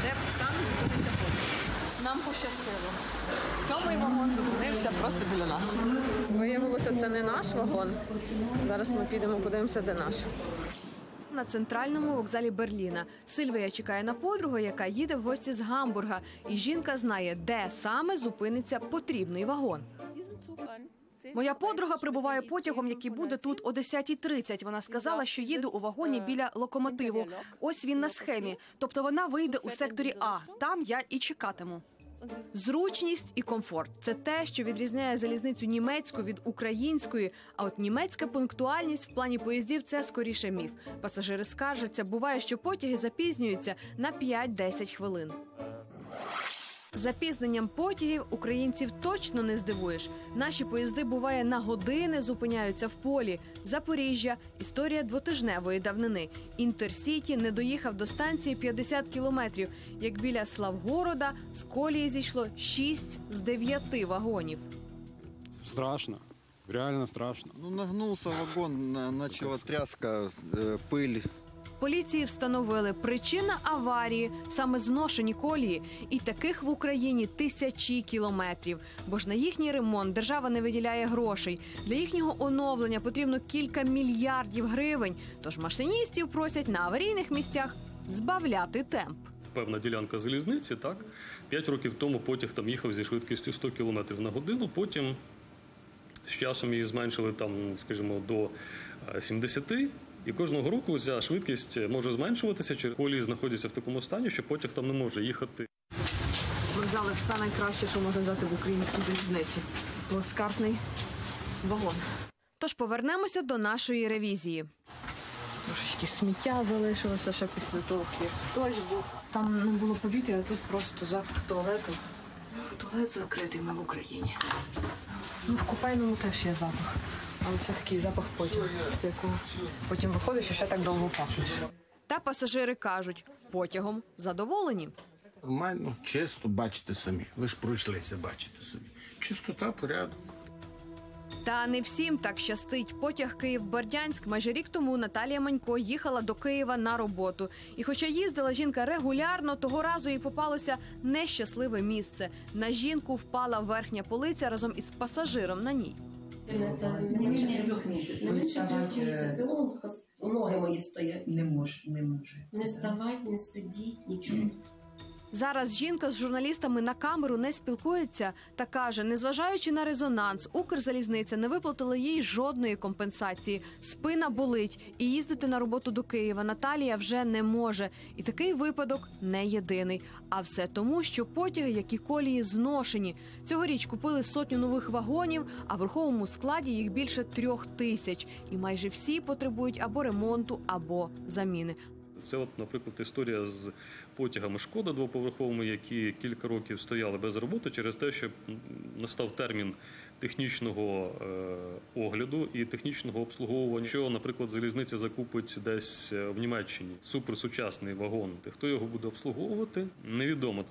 де саме зупиниться потяг. Нам пощастило. Сьомий вагон зупинився просто біля нас. Виявилося, це не наш вагон. Зараз ми підемо, подивимося, де наш. На центральному вокзалі Берліна. Сильвія чекає на подругу, яка їде в гості з Гамбурга. І жінка знає, де саме зупиниться потрібний вагон. Моя подруга прибуває потягом, який буде тут о 10:30. Вона сказала, що їду у вагоні біля локомотиву. Ось він на схемі. Тобто вона вийде у секторі А. Там я і чекатиму. Зручність і комфорт – це те, що відрізняє залізницю німецьку від української. А от німецька пунктуальність в плані поїздів – це скоріше міф. Пасажири скаржаться, буває, що потяги запізнюються на 5-10 хвилин. Запізненням потягів українців точно не здивуєш. Наші поїзди, буває, на години зупиняються в полі. Запоріжжя – історія двотижневої давнини. Інтерсіті не доїхав до станції 50 кілометрів. Як біля Славгорода з колії зійшло 6 з 9 вагонів. Страшно. Реально страшно. Ну, нагнувся вагон, почала тряска, пиль. Поліції встановили, причина аварії – саме зношені колії. І таких в Україні тисячі кілометрів. Бо ж на їхній ремонт держава не виділяє грошей. Для їхнього оновлення потрібно кілька мільярдів гривень. Тож машиністів просять на аварійних місцях збавляти темп. Певна ділянка залізниці, так? 5 років тому потяг там їхав зі швидкістю 100 км на годину, потім з часом її зменшили там, скажімо, до 70 км. І кожного року ця швидкість може зменшуватися, чи колії знаходяться в такому стані, що потяг там не може їхати. Ми взяли все найкраще, що можна взяти в українській залізниці. Плацкартний вагон. Тож повернемося до нашої ревізії. Трошечки сміття залишилося ще після того, як хтось був. Там не було повітря, а тут просто запах туалету. Туалет закритий, ми в Україні. В купейному теж є запах. Але це такий запах потягу, від якого потім виходиш і ще так довго пахнеш. Та пасажири кажуть, потягом задоволені. Нормально, чисто, бачите самі. Ви ж пройшлися, бачите самі. Чистота, порядок. Та не всім так щастить. Потяг Київ-Бердянськ майже рік тому Наталія Манько їхала до Києва на роботу. І хоча їздила жінка регулярно, того разу їй попалося нещасливе місце. На жінку впала верхня полиця разом із пасажиром на ній. Ноги мої стоять. Не можу, не можу. Не ставати, не сидіти, нічого. Зараз жінка з журналістами на камеру не спілкується та каже, незважаючи на резонанс, Укрзалізниця не виплатила їй жодної компенсації. Спина болить і їздити на роботу до Києва Наталія вже не може. І такий випадок не єдиний. А все тому, що потяги, як і колії, зношені. Цьогоріч купили 100 нових вагонів, а в руховому складі їх більше 3000. І майже всі потребують або ремонту, або заміни. Це, наприклад, історія з потягами «Шкода» двоповерховими, які кілька років стояли без роботи через те, що настав термін технічного огляду і технічного обслуговування. Що, наприклад, залізниця закупить десь в Німеччині суперсучасний вагон, хто його буде обслуговувати, невідомо.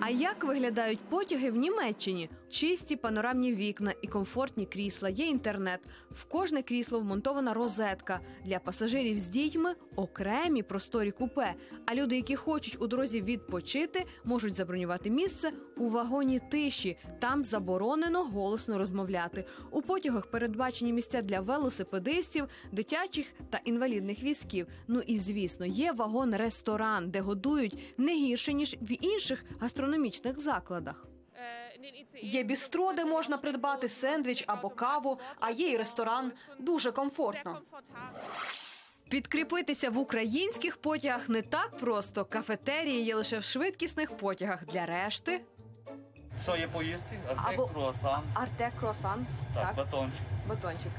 А як виглядають потяги в Німеччині? Чисті панорамні вікна і комфортні крісла, є інтернет. В кожне крісло вмонтована розетка. Для пасажирів з дітьми – окремі просторі купе. А люди, які хочуть у дорозі відпочити, можуть забронювати місце у вагоні тиші. Там заборонено голосно розмовляти. У потягах передбачені місця для велосипедистів, дитячих та інвалідних візків. Ну і, звісно, є вагон-ресторан, де годують не гірше, ніж в інших гастрономічних закладах. Є бістро, де можна придбати сендвіч або каву, а є і ресторан. Дуже комфортно. Підкріпитися в українських потягах не так просто. Кафетерії є лише в швидкісних потягах. Для решти... Що є поїсти? Артек-круасан. Артек-круасан. Так, батончик. Батончик.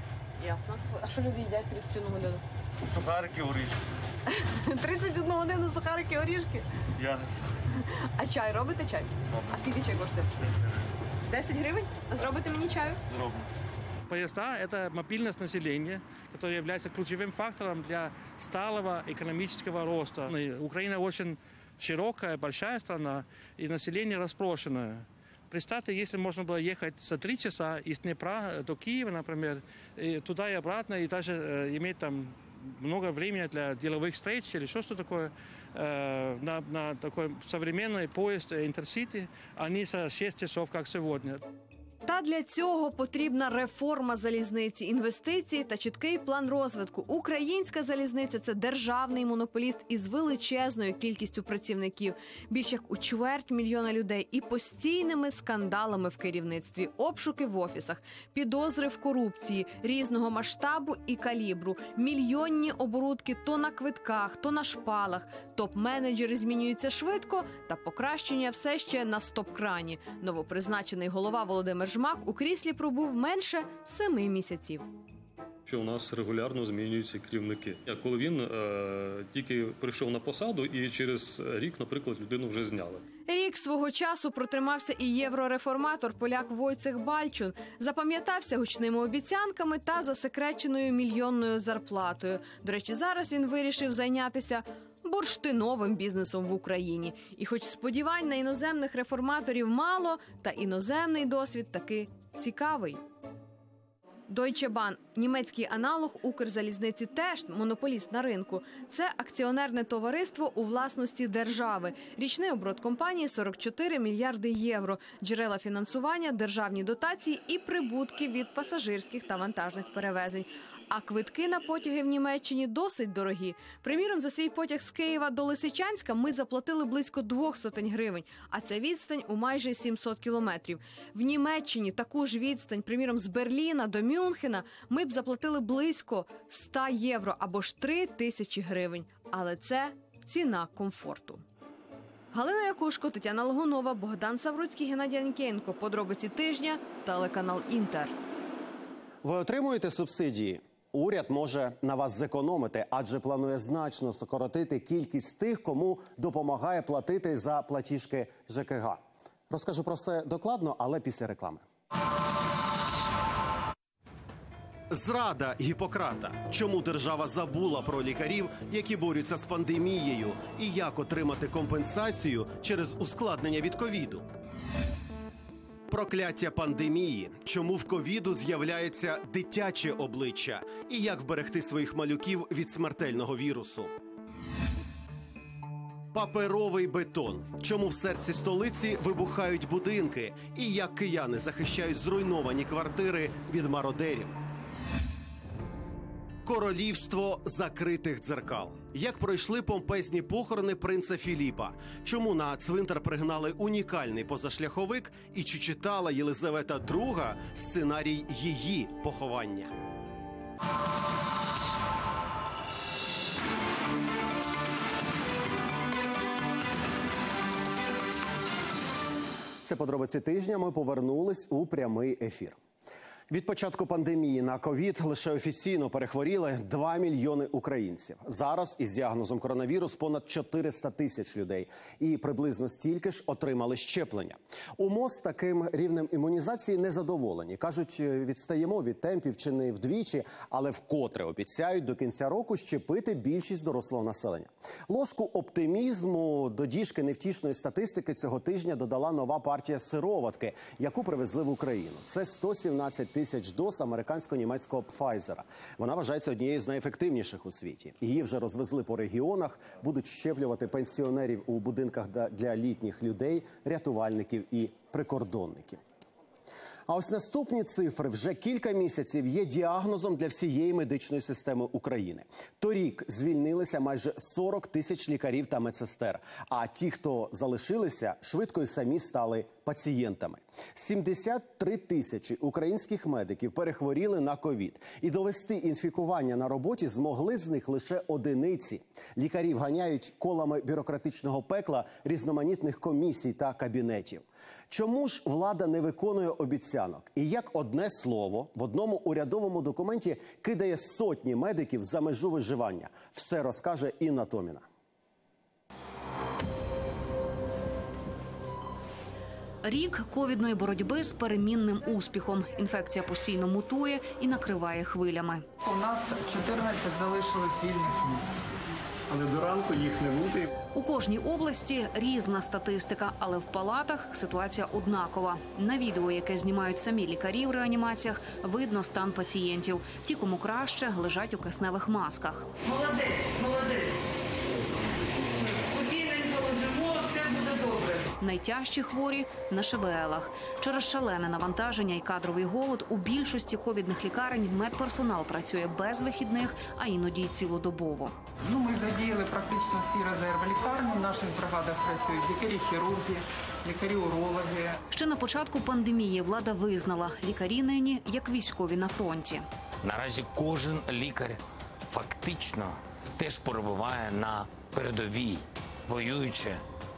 Ясно. А що люди їдять 31 годину? Сухарики, орішки. 31 годину сухарики, орішки? Я не знаю. А чай? Робите чай? А скільки чай коштує? 10 гривень? Зробите мені чаю? Зробимо. Поезда – это мобильность населения, которая является ключевым фактором для сталого экономического роста. Украина очень широкая, большая страна, и население распрошенное. Представьте, если можно было ехать за 3 часа из Днепра до Киева, например, и туда и обратно, и даже иметь там много времени для деловых встреч или что-то такое, на такой современный поезд Интерсити, а не за 6 часов, как сегодня. Та для цього потрібна реформа залізниці, інвестиції та чіткий план розвитку. Українська залізниця – це державний монополіст із величезною кількістю працівників. Більш як у 250 000 людей і постійними скандалами в керівництві, обшуки в офісах, підозри в корупції, різного масштабу і калібру, мільйонні оборудки то на квитках, то на шпалах. Топ-менеджери змінюються швидко та покращення все ще на стоп-крані. Новопризначений голова Володимир Жмак у кріслі пробув менше 7 місяців. Що у нас регулярно змінюються керівники. А коли він тільки прийшов на посаду і через рік, наприклад, людину вже зняли. Рік свого часу протримався і єврореформатор поляк Войцех Бальчун. Запам'ятався гучними обіцянками та засекреченою мільйонною зарплатою. До речі, зараз він вирішив зайнятися бурштиновим бізнесом в Україні. І хоч сподівань на іноземних реформаторів мало, та іноземний досвід таки цікавий. Deutsche Bahn – німецький аналог Укрзалізниці, теж монополіст на ринку. Це акціонерне товариство у власності держави. Річний оборот компанії – 44 мільярди євро. Джерела фінансування, державні дотації і прибутки від пасажирських та вантажних перевезень. А квитки на потяги в Німеччині досить дорогі. Приміром, за свій потяг з Києва до Лисичанська ми заплатили близько 200 гривень, а це відстань у майже 700 кілометрів. В Німеччині таку ж відстань, приміром, з Берліна до Мюнхена ми б заплатили близько 100 євро або ж 3000 гривень. Але це ціна комфорту. Галина Якушко, Тетяна Логунова, Богдан Савруцький, Геннадій Анкєнко. Подробиці тижня, телеканал «Інтер». Ви отримуєте субсидії? Уряд може на вас зекономити, адже планує значно скоротити кількість тих, кому допомагає платити за платіжки ЖКГ. Розкажу про все докладно, але після реклами. Зрада Гіппократа. Чому держава забула про лікарів, які борються з пандемією? І як отримати компенсацію через ускладнення від ковіду? Прокляття пандемії. Чому в ковіду з'являється дитяче обличчя? І як вберегти своїх малюків від смертельного вірусу? Паперовий бетон. Чому в серці столиці вибухають будинки? І як кияни захищають зруйновані квартири від мародерів? Королівство закритих дзеркал. Як пройшли помпезні похорони принца Філіпа? Чому на цвинтар пригнали унікальний позашляховик? І чи читала Єлизавета II сценарій її поховання? Це подробиці тижня. Ми повернулись у прямий ефір. Від початку пандемії на ковід лише офіційно перехворіли 2 мільйони українців. Зараз із діагнозом коронавірус понад 400 тисяч людей. І приблизно стільки ж отримали щеплення. У МОЗ таким рівнем імунізації не задоволені. Кажуть, відстаємо від темпів чи не вдвічі, але вкотре обіцяють до кінця року щепити більшість дорослого населення. Ложку оптимізму до діжки невтішної статистики цього тижня додала нова партія сироватки, яку привезли в Україну. Це 117 тисяч доз американсько-німецького Pfizer. Вона вважається однією з найефективніших у світі. Її вже розвезли по регіонах, будуть щеплювати пенсіонерів у будинках для літніх людей, рятувальників і прикордонників. А ось наступні цифри вже кілька місяців є діагнозом для всієї медичної системи України. Торік звільнилися майже 40 тисяч лікарів та медсестер. А ті, хто залишилися, швидко й самі стали пацієнтами. 73 тисячі українських медиків перехворіли на ковід. І довести інфікування на роботі змогли з них лише одиниці. Лікарів ганяють колами бюрократичного пекла, різноманітних комісій та кабінетів. Чому ж влада не виконує обіцянок? І як одне слово в одному урядовому документі кидає сотні медиків за межу виживання? Все розкаже Інна Томіна. Рік ковідної боротьби з перемінним успіхом. Інфекція постійно мутує і накриває хвилями. У нас 14 залишилось вільних місць. Але до ранку їх не буде. У кожній області різна статистика, але в палатах ситуація однакова. На відео, яке знімають самі лікарі в реанімаціях, видно стан пацієнтів. Ті, кому краще, лежать у кисневих масках. Молодець, молодець. Найтяжчі хворі – на ШВЛ-ах. Через шалене навантаження і кадровий голод у більшості ковідних лікарень медперсонал працює без вихідних, а іноді й цілодобово. Ми задіяли практично всі резерви лікарні. В наших бригадах працюють лікарі-хірурги, лікарі-урологи. Ще на початку пандемії влада визнала – лікарі нині як військові на фронті. Наразі кожен лікар фактично теж перебуває на передовій, воюючи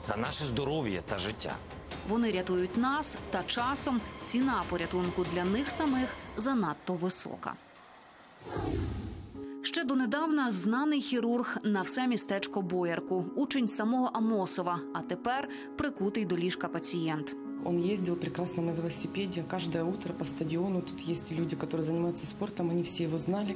за наше здоров'я та життя. Вони рятують нас, та часом ціна порятунку для них самих занадто висока. Ще донедавна знаний хірург на все містечко Боярку, учень самого Амосова, а тепер прикутий до ліжка пацієнт. Он ездил прекрасно на велосипеде, каждое утро по стадиону. Тут есть люди, которые занимаются спортом, они все его знали,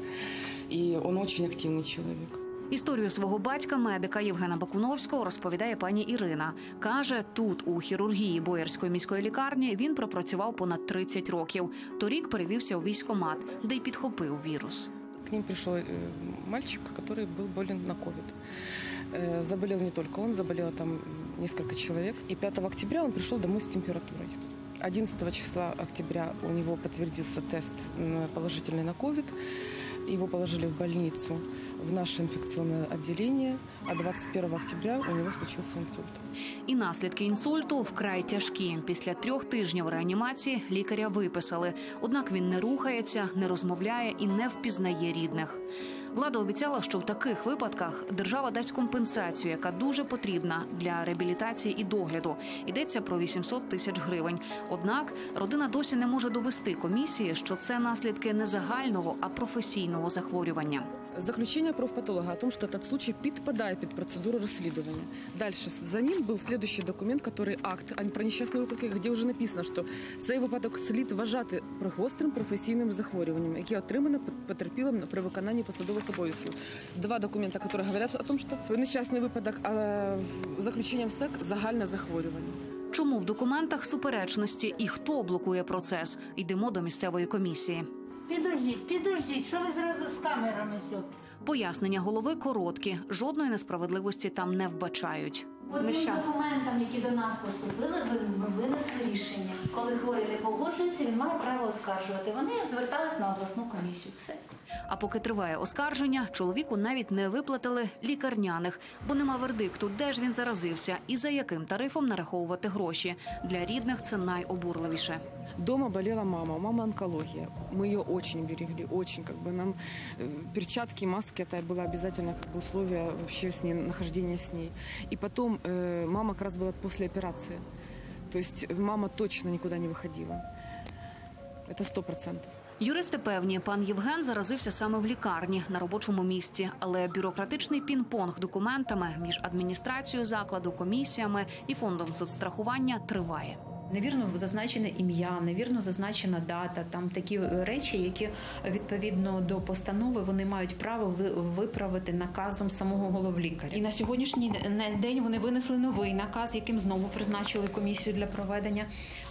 и он очень активный человек. Історію свого батька, медика Євгена Бакуновського, розповідає пані Ірина. Каже, тут, у хірургії Боярської міської лікарні, він пропрацював понад 30 років. Торік перевівся у військкомат, де й підхопив вірус. К ним прийшов мальчик, який був болен на ковід. Заболів не тільки він, заболіло там кілька чоловік. І 5 октября він прийшов додому з температурою. 11 числа октября у нього підтвердився тест положительний на ковід. Его положили в больницу, в наше инфекционное отделение, а 21 октября у него случился инсульт. І наслідки інсульту вкрай тяжкі. Після 3 тижнів реанімації лікаря виписали. Однак він не рухається, не розмовляє і не впізнає рідних. Влада обіцяла, що в таких випадках держава дасть компенсацію, яка дуже потрібна для реабілітації і догляду. Йдеться про 800 тисяч гривень. Однак родина досі не може довести комісії, що це наслідки не загального, а професійного захворювання. Заключення профпатолога о том, що цей случай підпадає під процедуру розслідування. Далі за ним був наступний документ, який акт про нещасні випадки, де вже написано, що цей випадок слід вважати гострим професійним захворюванням, яке отримано потерпілим при виконанні посадових обов'язків. 2 документи, які говорять о том, що нещасний випадок, а заключенням СЕК загальне захворювання. Чому в документах суперечності і хто блокує процес? Йдемо до місцевої комісії. Підождіть, що ви зразу з камерами все? Пояснення голови короткі, жодної несправедливості там не вбачають. Одним документам, які до нас поступили, ми винесли рішення. Коли хворий не погоджується, він має право оскаржувати. Вони звертались на обласну комісію. Все. А поки триває оскарження, чоловіку навіть не виплатили лікарняних, бо нема вердикту, де ж він заразився і за яким тарифом нараховувати гроші. Для рідних це найобурливіше. Дома боліла мама, мама онкологія. Ми її дуже берегли, дуже. Нам перчатки, маски, це було обов'язково умови знаходження з нею. І потім мама как раз была после операции. То есть мама точно никуда не выходила. Это 100%. Юристи певні, пан Євген заразився саме в лікарні, на робочому місці. Але бюрократичний пінг-понг документами між адміністрацією закладу, комісіями і фондом соцстрахування триває. Невірно зазначене ім'я, невірно зазначена дата, там такі речі, які відповідно до постанови вони мають право виправити наказом самого головлікаря. І на сьогоднішній день вони винесли новий наказ, яким знову призначили комісію для проведення.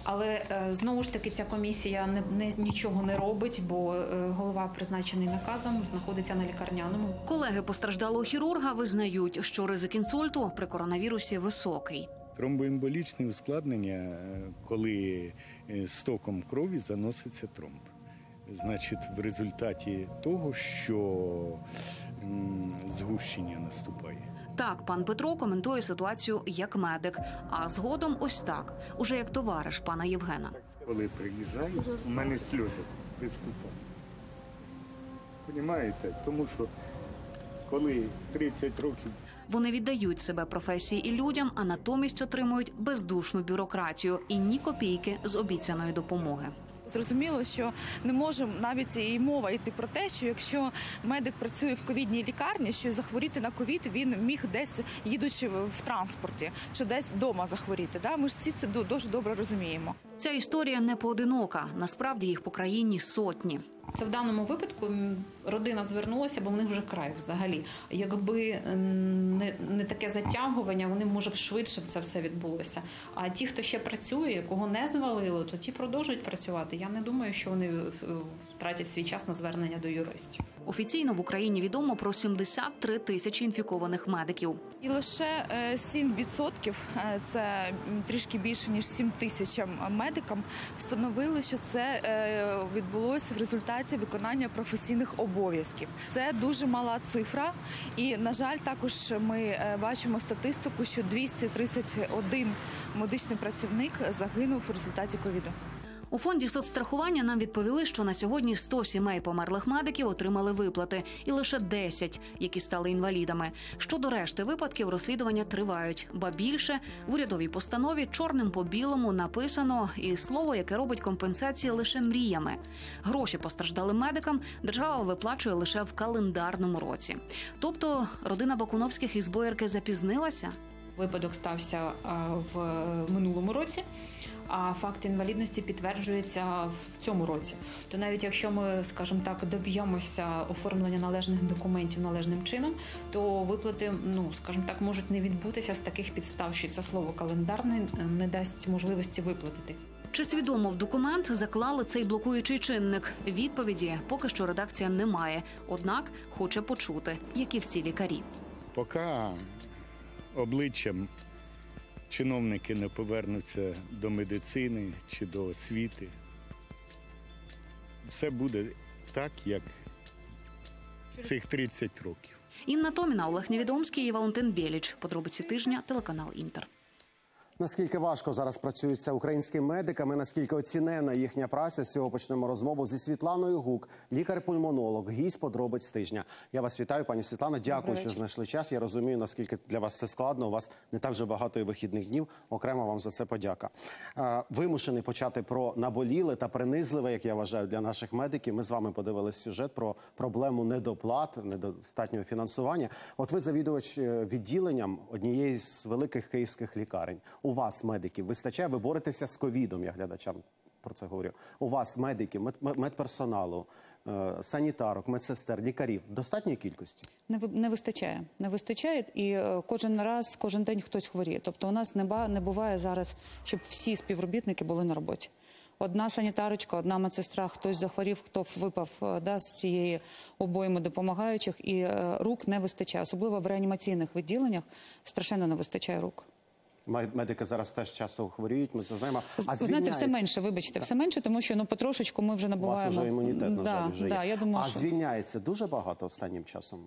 Але знову ж таки ця комісія нічого не робить, бо голова, призначений наказом, знаходиться на лікарняному. Колеги постраждалого хірурга визнають, що ризик інсульту при коронавірусі високий. Тромбоемболічні ускладнення, коли з током крові заноситься тромб. Значить, в результаті того, що згущення наступає. Так пан Петро коментує ситуацію як медик, а згодом ось так, уже як товариш пана Євгена. Коли приїжджаю, в мене сльози виступають. Понімаєте? Тому що коли 30 років... Вони віддають себе професії і людям, а натомість отримують бездушну бюрократію і ні копійки з обіцяної допомоги. Зрозуміло, що не може навіть і мова йти про те, що якщо медик працює в ковідній лікарні, що захворіти на ковід він міг десь, їдучи в транспорті, чи десь вдома захворіти. Ми ж всі це дуже добре розуміємо. Ця історія не поодинока. Насправді їх по країні сотні. Це в даному випадку родина звернулася, бо в них вже край взагалі. Якби не таке затягування, вони, може, швидше це все відбулося. А ті, хто ще працює, кого не звалило, то ті продовжують працювати. Я не думаю, що вони втратять свій час на звернення до юристів. Офіційно в Україні відомо про 73 тисячі інфікованих медиків. І лише 7%, це трішки більше, ніж 7 тисячам медикам, встановили, що це відбулося в результаті виконання професійних обов'язків. Це дуже мала цифра і, на жаль, також ми бачимо статистику, що 231 медичний працівник загинув в результаті ковіду. У фонді соцстрахування нам відповіли, що на сьогодні 100 сімей померлих медиків отримали виплати, і лише 10, які стали інвалідами. Щодо решти випадків, розслідування тривають. Ба більше, в урядовій постанові чорним по білому написано і слово, яке робить компенсації лише мріями. Гроші постраждалим медикам держава виплачує лише в календарному році. Тобто родина Бакуновських із Боярки запізнилася? Випадок стався в минулому році, а факт інвалідності підтверджується в цьому році. То навіть якщо ми, скажімо так, доб'ємося оформлення належних документів належним чином, то виплати, скажімо так, можуть не відбутися з таких підстав, що це слово «календарний» не дасть можливості виплатити. Чи свідомо в документ заклали цей блокуючий чинник? Відповіді поки що редакція не має. Однак хоче почути, як і всі лікарі. Поки обличчям чиновники не повернуться до медицини чи до освіти, все буде так, як цих 30 років. Інна Томіна, Олег Невідомський і Валентин Бєліч. Подробиці тижня, телеканал «Інтер». Наскільки важко зараз працюються українським медикам і наскільки оцінена їхня праця, з цього почнемо розмову зі Світланою Гук, лікар-пульмонолог, гість подробиць тижня. Я вас вітаю, пані Світлана, дякую, що знайшли час. Я розумію, наскільки для вас це складно, у вас не так вже багато і вихідних днів, окремо вам за це подяка. Вимушений почати про наболіле та принизливе, як я вважаю, для наших медиків. Ми з вами подивилися сюжет про проблему недоплат, недостатнього фінансування. От ви завідувач відділенням однієї з великих київських лікарень. У вас, медиків, вистачає, ви боретеся з ковідом, я глядачам про це говорю. У вас, медиків, медперсоналу, санітарок, медсестер, лікарів достатньої кількості? Не вистачає. Не вистачає, і кожен раз, кожен день хтось хворіє. Тобто у нас не буває зараз, щоб всі співробітники були на роботі. Одна санітарочка, одна медсестра, хтось захворів, хто випав з цієї обойми допомагаючих, і рук не вистачає. Особливо в реанімаційних відділеннях страшенно не вистачає рук. Медики зараз теж часто хворіють, ми це знаємо. Знаєте, все менше, вибачте, все менше, тому що потрошечку ми вже набуваємо. У вас вже імунітет, на жаль, вже є. А звільняється дуже багато останнім часом?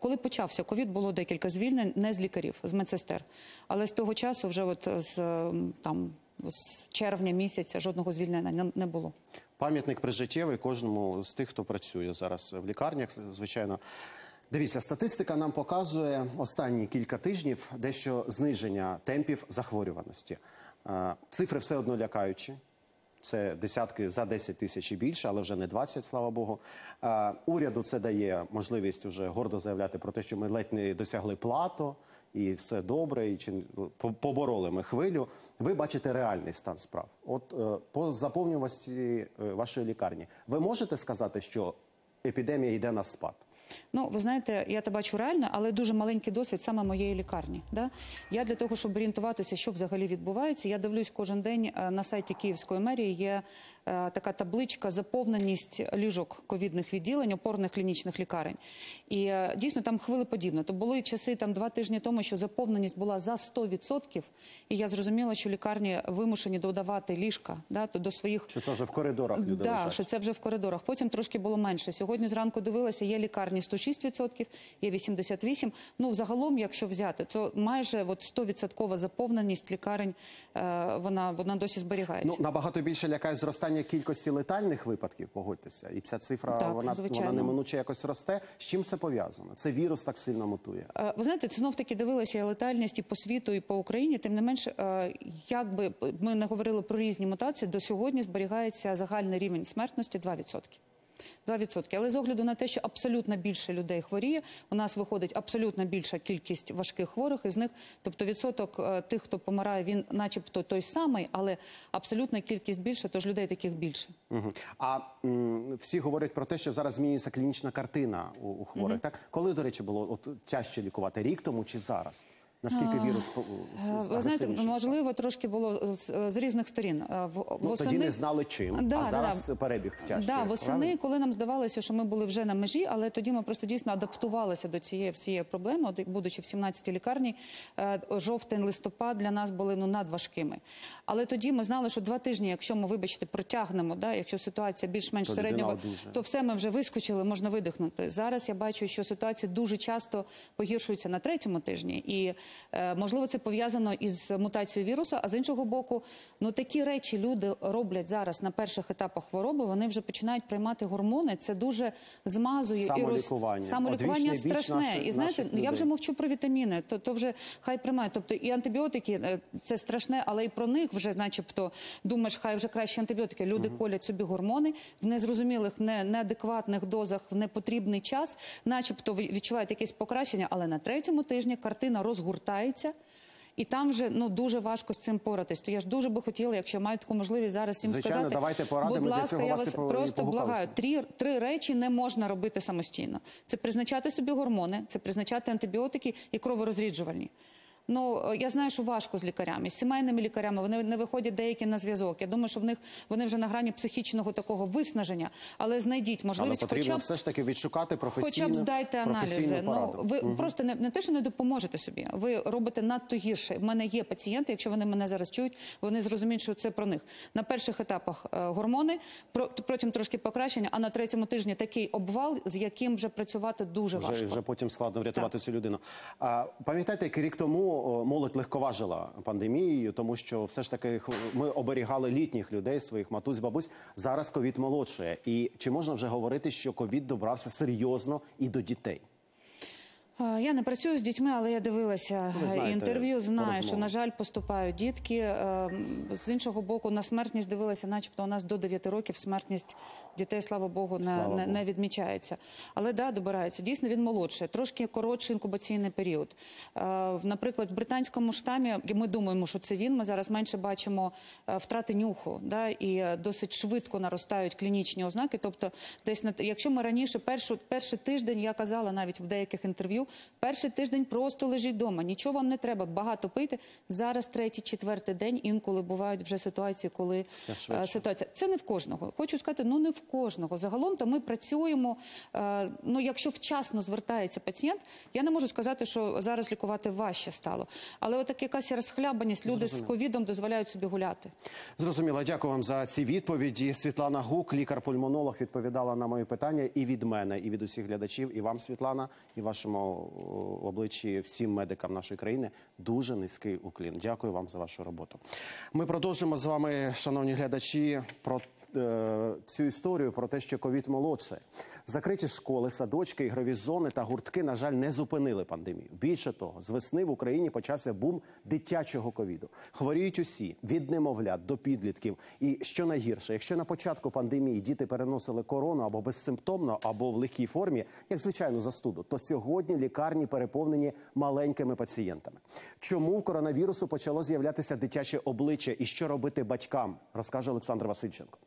Коли почався ковід, було декілька звільнень, не з лікарів, з медсестер. Але з того часу, вже з червня місяця, жодного звільнення не було. Пам'ятник прижиттєвий кожному з тих, хто працює зараз в лікарнях, звичайно. Дивіться, статистика нам показує останні кілька тижнів дещо зниження темпів захворюваності. Цифри все одно лякаючі. Це десятки за 10 тисяч і більше, але вже не 20, слава Богу. Уряду це дає можливість вже гордо заявляти про те, що ми ледь не досягли плато, і все добре, і побороли ми хвилю. Ви бачите реальний стан справ. От по заповнюваності вашої лікарні, ви можете сказати, що епідемія йде на спад? Ну, ви знаєте, я це бачу реально, але дуже маленький досвід саме моєї лікарні. Я для того, щоб орієнтуватися, що взагалі відбувається, я дивлюсь кожен день на сайті Київської мерії, є така табличка «Заповненість ліжок ковідних відділень, опорних клінічних лікарень». І дійсно там хвилеподібно. То були часи два тижні тому, що заповненість була за 100%, і я зрозуміла, що лікарні вимушені додавати ліжка до своїх... Що це вже в коридорах люди лежать. Так, що це вже в коридорах. Потім трошки було менше. Сьогодні зранку дивилася, є лікарні 106%, є 88%. Ну, взагалом, якщо взяти, то майже 100% заповненість лікарень, вона досі зберігається. Ну, набагато більше лякає зростання кількості летальних випадків, погодьтеся. І ця цифра, вона неминуче якось росте. З чим це пов'язано? Це вірус так сильно мутує. Ви знаєте, знов-таки дивилася і летальність, і по світу, і по Україні. Тим не менш, як би ми не говорили про різні мутації, до сьогодні зберігається загальний рівень смертності 2%. 2%. Але з огляду на те, що абсолютно більше людей хворіє, у нас виходить абсолютно більша кількість важких хворих, із них, тобто відсоток тих, хто помирає, він начебто той самий, але абсолютна кількість більша, тож людей таких більше. А всі говорять про те, що зараз змінюється клінічна картина у хворих, так? Коли, до речі, було тяжче лікувати? Рік тому чи зараз? Наскільки вірус агресивніший? Ви знаєте, можливо, трошки було з різних сторін. Тоді не знали чим, а зараз перебіг тяжчий. Так, восени, коли нам здавалося, що ми були вже на межі, але тоді ми просто дійсно адаптувалися до цієї всієї проблеми. Будучи в 17-й лікарні, жовтень, листопад для нас були надважкими. Але тоді ми знали, що 2 тижні, якщо ми, вибачте, протягнемо, якщо ситуація більш-менш середнього, то все, ми вже вискочили, можна видихнути. Зараз я бачу, що ситуація дуже часто погіршується на 3-му тижні, і можливо, це пов'язано із мутацією вірусу, а з іншого боку, такі речі люди роблять зараз на перших етапах хвороби, вони вже починають приймати гормони, це дуже змазує. Самолікування страшне. І знаєте, я вже мовчу про вітаміни, то вже хай приймають. Тобто і антибіотики, це страшне, але і про них вже начебто думаєш, хай вже краще антибіотики. Люди колять собі гормони в незрозумілих, неадекватних дозах, в непотрібний час, начебто відчувають якесь покращення, але на 3-му тижні картина розгортається. І там вже дуже важко з цим поратись. То я ж дуже би хотіла, якщо я маю таку можливість зараз всім сказати. Звичайно, давайте порадимо, для цього вас і погукалися. Будь ласка, я вас просто благаю. 3 речі не можна робити самостійно. Це призначати собі гормони, це призначати антибіотики і кроворозріджувальні. Ну, я знаю, що важко з лікарями, з сімейними лікарями, вони не виходять деякі на зв'язок. Я думаю, що в них, вони вже на грані психічного такого виснаження, але знайдіть можливість, але потрібно все ж таки відшукати професійну, хоча б здайте аналізи. Ну, ви просто не те, що не допоможете собі, ви робите надто гірше. В мене є пацієнти, якщо вони мене зараз чують, вони зрозуміють, що це про них. На перших етапах гормони, протягом трошки покращення, а на третьому тижні такий обвал, з яким вже працювати дуже важко. Вже потім складно врятувати цю людину. Пам'ятаєте, який рік тому молодь легковажила пандемією, тому що все ж таки ми оберігали літніх людей, своїх матусь, бабусь. Зараз ковід молодшає. І чи можна вже говорити, що ковід добрався серйозно і до дітей? Я не працюю з дітьми, але я дивилася інтерв'ю, знаю, що, на жаль, поступають дітки. З іншого боку, на смертність дивилася, начебто у нас до 9 років смертність дітей, слава Богу, не відмічається. Але, да, добирається. Дійсно, він молодший. Трошки коротший інкубаційний період. Наприклад, в британському штамі, ми думаємо, що це він, ми зараз менше бачимо втрати нюху, і досить швидко наростають клінічні ознаки. Тобто, якщо ми раніше, перший тиждень, я казала навіть в деяких інтерв'ю, перший тиждень просто лежіть вдома, нічого вам не треба, багато пийте. Зараз третій, четвертий день, інколи бувають вже ситуації, коли ситуація. Це не в кожного. Хочу сказати, ну не в кожного. Загалом-то ми працюємо, ну якщо вчасно звертається пацієнт, я не можу сказати, що зараз лікувати важче стало. Але отак якась розхлябаність, люди з ковідом дозволяють собі гуляти. Зрозуміло, дякую вам за ці відповіді. Світлана Гук, лікар-пульмонолог, відповідала на мої питання і від мене, і від усіх глядачів, і вам, Світлана, і вашому в обличчі всім медикам нашої країни дуже низький уклін. Дякую вам за вашу роботу. Ми продовжимо з вами, шановні глядачі, про цю історію, про те, що ковід молодше. Закриті школи, садочки, ігрові зони та гуртки, на жаль, не зупинили пандемію. Більше того, з весни в Україні почався бум дитячого ковіду. Хворіють усі, від немовлят до підлітків. І що найгірше, якщо на початку пандемії діти переносили корону або безсимптомно, або в легкій формі, як звичайну застуду, то сьогодні лікарні переповнені маленькими пацієнтами. Чому в коронавірусу почало з'являтися дитяче обличчя і що робити батькам, розкаже Олександр Васильченко.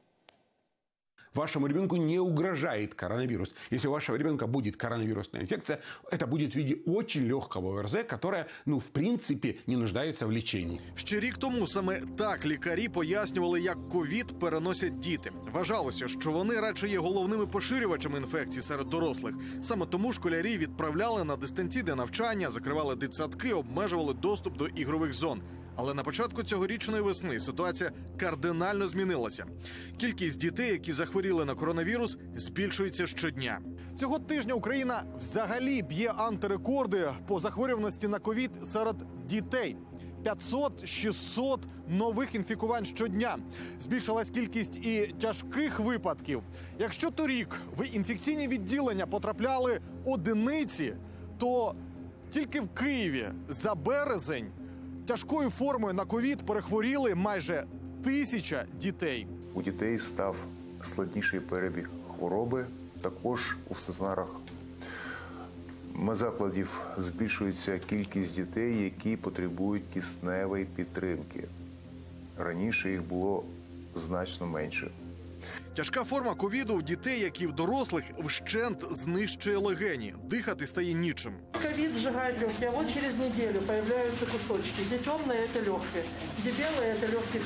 Вашему ребенку не угрожает коронавирус. Если у вашего ребенка будет коронавирусная инфекция, это будет в виде очень легкого ОРЗ, которая, ну, в принципе, не нуждается в лечении. Ще рік тому саме так лікарі пояснювали, як ковід переносять діти. Вважалося, що вони радше є головними поширювачами інфекцій серед дорослих. Саме тому школярі відправляли на дистанційне навчання, закривали дитсадки, обмежували доступ до ігрових зон. Але на початку цьогорічної весни ситуація кардинально змінилася. Кількість дітей, які захворіли на коронавірус, збільшується щодня. Цього тижня Україна взагалі б'є антирекорди по захворюваності на ковід серед дітей. 500-600 нових інфікувань щодня. Збільшилась кількість і тяжких випадків. Якщо торік в інфекційні відділення потрапляли одиниці, то тільки в Києві за березень тяжкою формою на ковід перехворіли майже 1000 дітей. У дітей став складніший перебіг хвороби, також у стаціонарах медзакладів збільшується кількість дітей, які потребують кисневої підтримки. Раніше їх було значно менше. Тяжка форма ковіду в дітей, як і в дорослих, вщент знищує легені. Дихати стає нічим. Ковід зжигає легкі, а от через неділю з'являються кусочки. Де темне – це легкі, де біле – це легких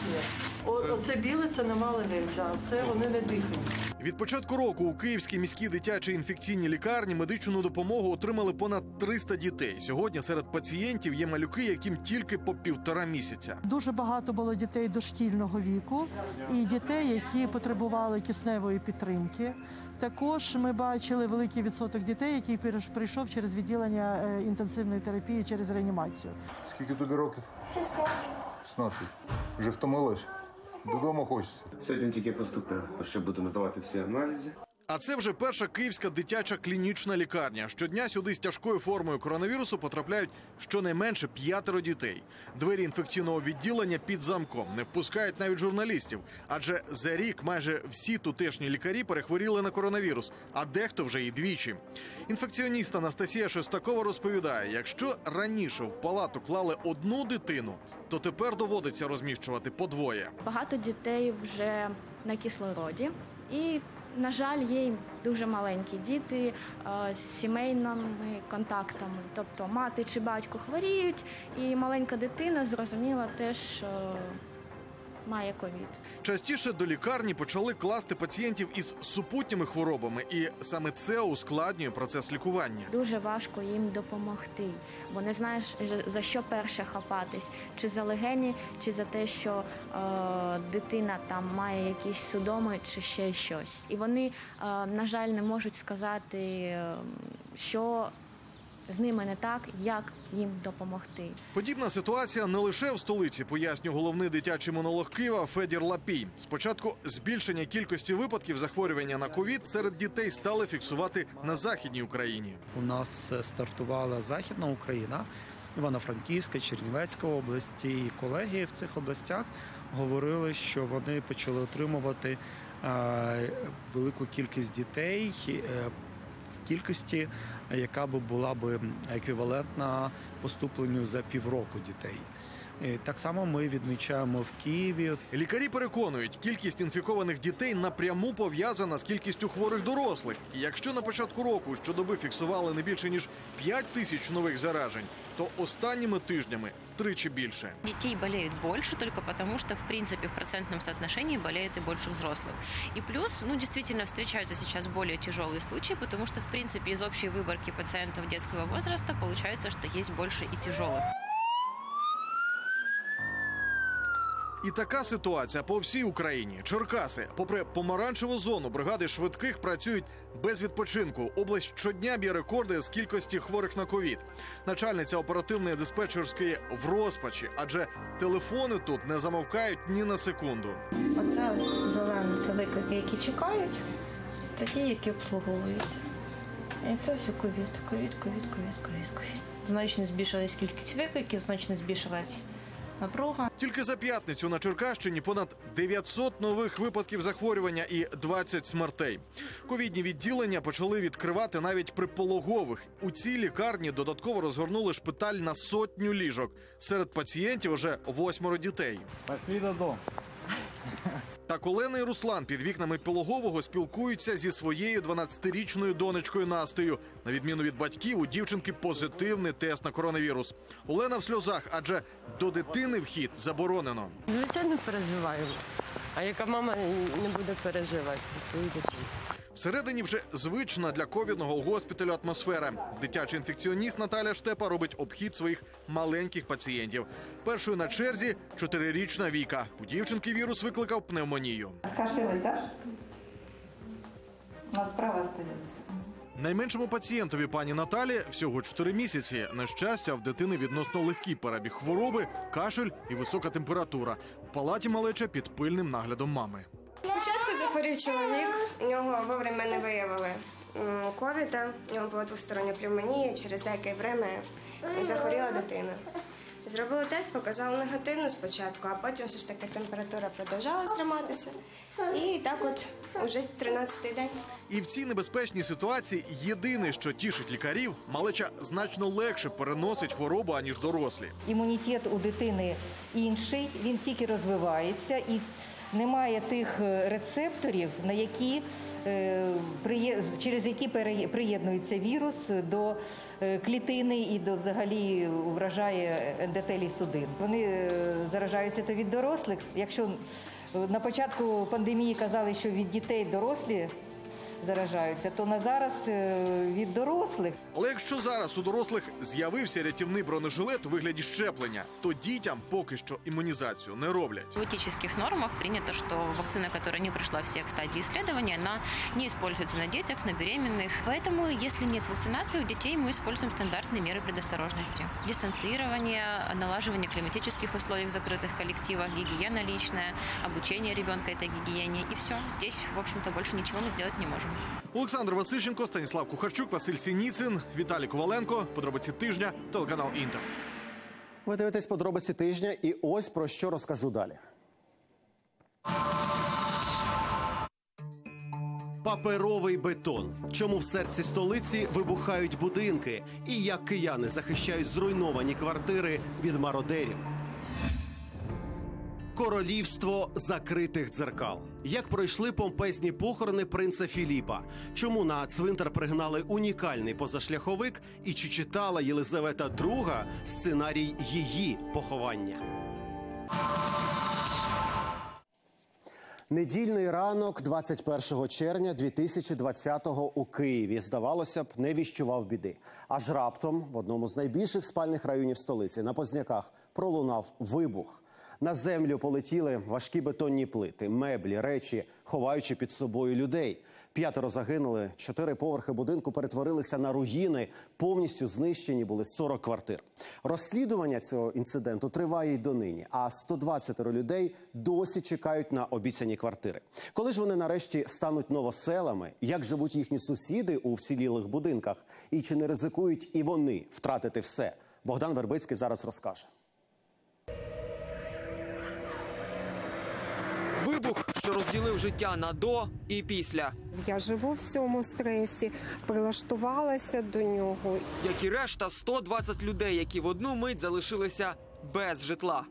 немає. Оце біле – це нема легень, це вони не дихають. Від початку року у Київській міській дитячій інфекційній лікарні медичну допомогу отримали понад 300 дітей. Сьогодні серед пацієнтів є малюки, яким тільки по 1,5 місяця. Дуже багато було дітей дошкільного віку і дітей, які потребували кисневої підтримки. Також ми бачили великий відсоток дітей, який прийшов через відділення інтенсивної терапії, через реанімацію. Скільки тобі років? 16. 16. Вже втомилась? Додому хочеться. Сьогодні тільки поступив, ще будемо здавати всі аналізи. А це вже перша київська дитяча клінічна лікарня. Щодня сюди з тяжкою формою коронавірусу потрапляють щонайменше 5 дітей. Двері інфекційного відділення під замком. Не впускають навіть журналістів. Адже за рік майже всі тутешні лікарі перехворіли на коронавірус, а дехто вже і двічі. Інфекціоніст Анастасія Шестакова розповідає, якщо раніше в палату клали одну дитину, то тепер доводиться розміщувати по 2. Багато дітей вже на кислороді і На жаль, є дуже маленькі діти з сімейними контактами. Тобто мати чи батько хворіють, і маленька дитина, зрозуміло, теж має ковід. Частіше до лікарні почали класти пацієнтів із супутніми хворобами, і саме це ускладнює процес лікування. Дуже важко їм допомогти, бо не знаєш, за що перше хапатись, чи за легені, чи за те, що дитина там має якісь судоми, чи ще щось. І вони, на жаль, не можуть сказати, що з ними не так, як їм допомогти. Подібна ситуація не лише в столиці, пояснює головний дитячий монолог Києва Федір Лапій. Спочатку збільшення кількості випадків захворювання на ковід серед дітей стали фіксувати на Західній Україні. У нас стартувала Західна Україна, Івано-Франківська, Чернівецька області. І колеги в цих областях говорили, що вони почали отримувати велику кількість дітей, кількості, яка б була б еквівалентна поступленню за півроку дітей. Так само ми відмічаємо в Києві. Лікарі переконують, кількість інфікованих дітей напряму пов'язана з кількістю хворих дорослих. І якщо на початку року щодоби фіксували не більше, ніж 5 тисяч нових заражень, то останніми тижнями втричі більше. Детей болеют больше только потому, что, в принципе, в процентном соотношении болеет и больше взрослых. И плюс, действительно, встречаются сейчас более тяжелые случаи, потому что, в принципе, из общей выборки пациентов детского возраста получается, что есть больше и тяжелых. І така ситуація по всій Україні. Черкаси, попри помаранчеву зону, бригади швидких працюють без відпочинку. Область щодня б'є рекорди з кількості хворих на ковід. Начальниця оперативної диспетчерської в розпачі, адже телефони тут не замовкають ні на секунду. Оце ось зелені, це виклики, які чекають, це ті, які обслуговуються. І це все ковід. Значно збільшилась кількість викликів, значно збільшилась напруга. Тільки за п'ятницю на Черкащині понад 900 нових випадків захворювання і 20 смертей. Ковідні відділення почали відкривати навіть при пологових. У цій лікарні додатково розгорнули шпиталь на 100 ліжок. Серед пацієнтів уже 8 дітей. Пішли додому. Так Олена і Руслан під вікнами пологового спілкуються зі своєю 12-річною донечкою Настею. На відміну від батьків, у дівчинки позитивний тест на коронавірус. Олена в сльозах, адже до дитини вхід заборонено. Звичайно, переживаємо. А яка мама не буде переживати за свою дитину? Всередині вже звична для ковідного госпіталю атмосфера. Дитячий інфекціоніст Наталя Штепа робить обхід своїх маленьких пацієнтів. Першою на черзі 4-річна Віка. У дівчинки вірус викликав пневмонію. Кашлялась, так? У нас справа остається. Найменшому пацієнтові пані Наталі всього 4 місяці. На щастя, в дитини відносно легкий перебіг хвороби, кашель і висока температура. В палаті малеча під пильним наглядом мами. Спочатку захворів чоловік, у нього вовремя не виявили ковіда, у нього була двостороння пневмонія, через деяке час захворіла дитина. Зробили тест, показали негативно спочатку, а потім все ж таки температура продовжала триматися. І так от уже 13-й день. І в цій небезпечній ситуації єдине, що тішить лікарів, малеча значно легше переносить хворобу, аніж дорослі. Імунітет у дитини інший, він тільки розвивається і немає тих рецепторів, через які приєднується вірус до клітини і взагалі вражає ендотелій судин. Вони заражаються то від дорослих. Якщо на початку пандемії казали, що від дітей дорослі заражаються, то на зараз від дорослих. Але якщо зараз у дорослих з'явився рятівний бронежилет у вигляді щеплення, то дітям поки що імунізацію не роблять. В етичних нормах прийнято, що вакцина, яка не пройшла всіх стадій дослідження, вона не використовується на дітях, на беременних. Тому, якщо немає вакцинації, у дітей ми використовуємо стандартні міри предосторожності. Дистанціювання, налажування кліматичних условий в закритих колективах, гігієна лічна, обучення дитинки цій гігієні і все. Здесь, в общем-то, більше нічого ми зробити не можемо. Олександр Васильченко, Станіслав Кухарчук, Василь Сініцин, Віталій Коваленко. Подробиці тижня, телеканал «Інтер». Ви дивитесь подробиці тижня, і ось про що розкажу далі. Паперовий бетон. Чому в серці столиці вибухають будинки? І як кияни захищають зруйновані квартири від мародерів? Королівство закритих дзеркал. Як пройшли помпезні похорони принца Філіпа? Чому на цвинтар пригнали унікальний позашляховик? І чи читала Єлизавета II сценарій її поховання? Недільний ранок 21 червня 2020-го у Києві, здавалося б, не віщував біди. Аж раптом в одному з найбільших спальних районів столиці, на Позняках, пролунав вибух. На землю полетіли важкі бетонні плити, меблі, речі, ховаючи під собою людей. 5 загинули, 4 поверхи будинку перетворилися на руїни, повністю знищені були 40 квартир. Розслідування цього інциденту триває й донині, а 120 людей досі чекають на обіцяні квартири. Коли ж вони нарешті стануть новоселами, як живуть їхні сусіди у вцілілих будинках і чи не ризикують і вони втратити все? Богдан Вербицький зараз розкаже. Вибух, що розділив життя на до і після. Я живу в цьому стресі, прилаштувалася до нього. Як і решта, 120 людей, які в одну мить залишилися без житла.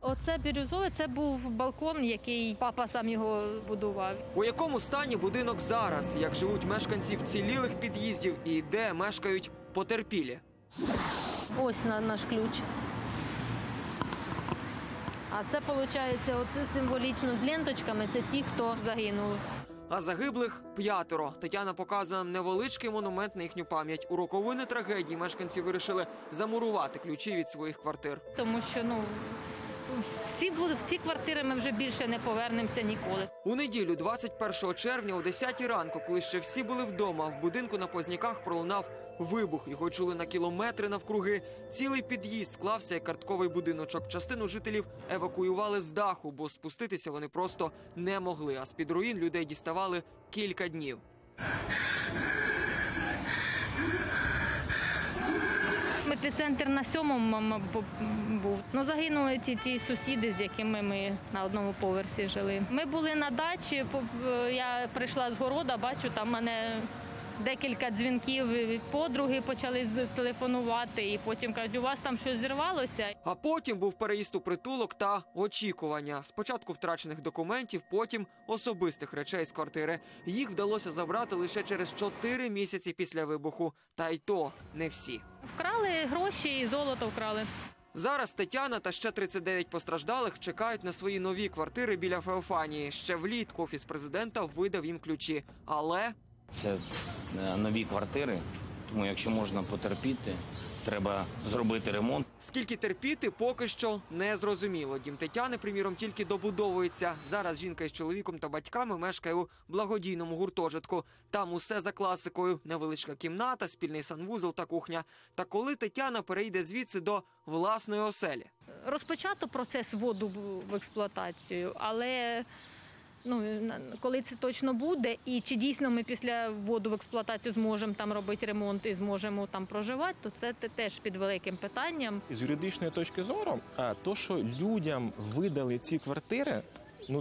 Оце бірюзове, це був балкон, який папа сам його будував. У якому стані будинок зараз, як живуть мешканці вцілілих під'їздів і де мешкають потерпілі? Ось наш ключ. А це, виходить, оце символічно з ленточками, це ті, хто загинули. А загиблих 5. Тетяна показує невеличкий монумент на їхню пам'ять. У роковини трагедії мешканці вирішили замурувати ключі від своїх квартир. Тому що, в ці квартири ми вже більше не повернемося ніколи. У неділю, 21 червня, о 10 ранку, коли ще всі були вдома, в будинку на Позняках пролунав вибух. Його чули на кілометри навкруги. Цілий під'їзд склався як картковий будиночок. Частину жителів евакуювали з даху, бо спуститися вони просто не могли. А з-під руїн людей діставали кілька днів. Епіцентр на 7-му був. Загинули ті сусіди, з якими ми на одному поверсі жили. Ми були на дачі, я прийшла з города, бачу, там мене декілька дзвінків від подруги почали телефонувати, і потім кажуть, у вас там щось зірвалося. А потім був переїзд у притулок та очікування. Спочатку втрачених документів, потім особистих речей з квартири. Їх вдалося забрати лише через 4 місяці після вибуху. Та й то не всі. Вкрали гроші і золото вкрали. Зараз Тетяна та ще 39 постраждалих чекають на свої нові квартири біля Феофанії. Ще влітку Офіс президента видав їм ключі. Але... Це нові квартири, тому якщо можна потерпіти, треба зробити ремонт. Скільки терпіти, поки що не зрозуміло. Дім Тетяни, приміром, тільки добудовується. Зараз жінка із чоловіком та батьками мешкає у благодійному гуртожитку. Там усе за класикою. Невеличка кімната, спільний санвузол та кухня. Та коли Тетяна перейде звідси до власної оселі? Розпочато процес вводу в експлуатацію, але... коли це точно буде і чи дійсно ми після вводу в експлуатацію зможемо там робити ремонт і зможемо там проживати, то це теж під великим питанням. З юридичної точки зору, то, що людям видали ці квартири,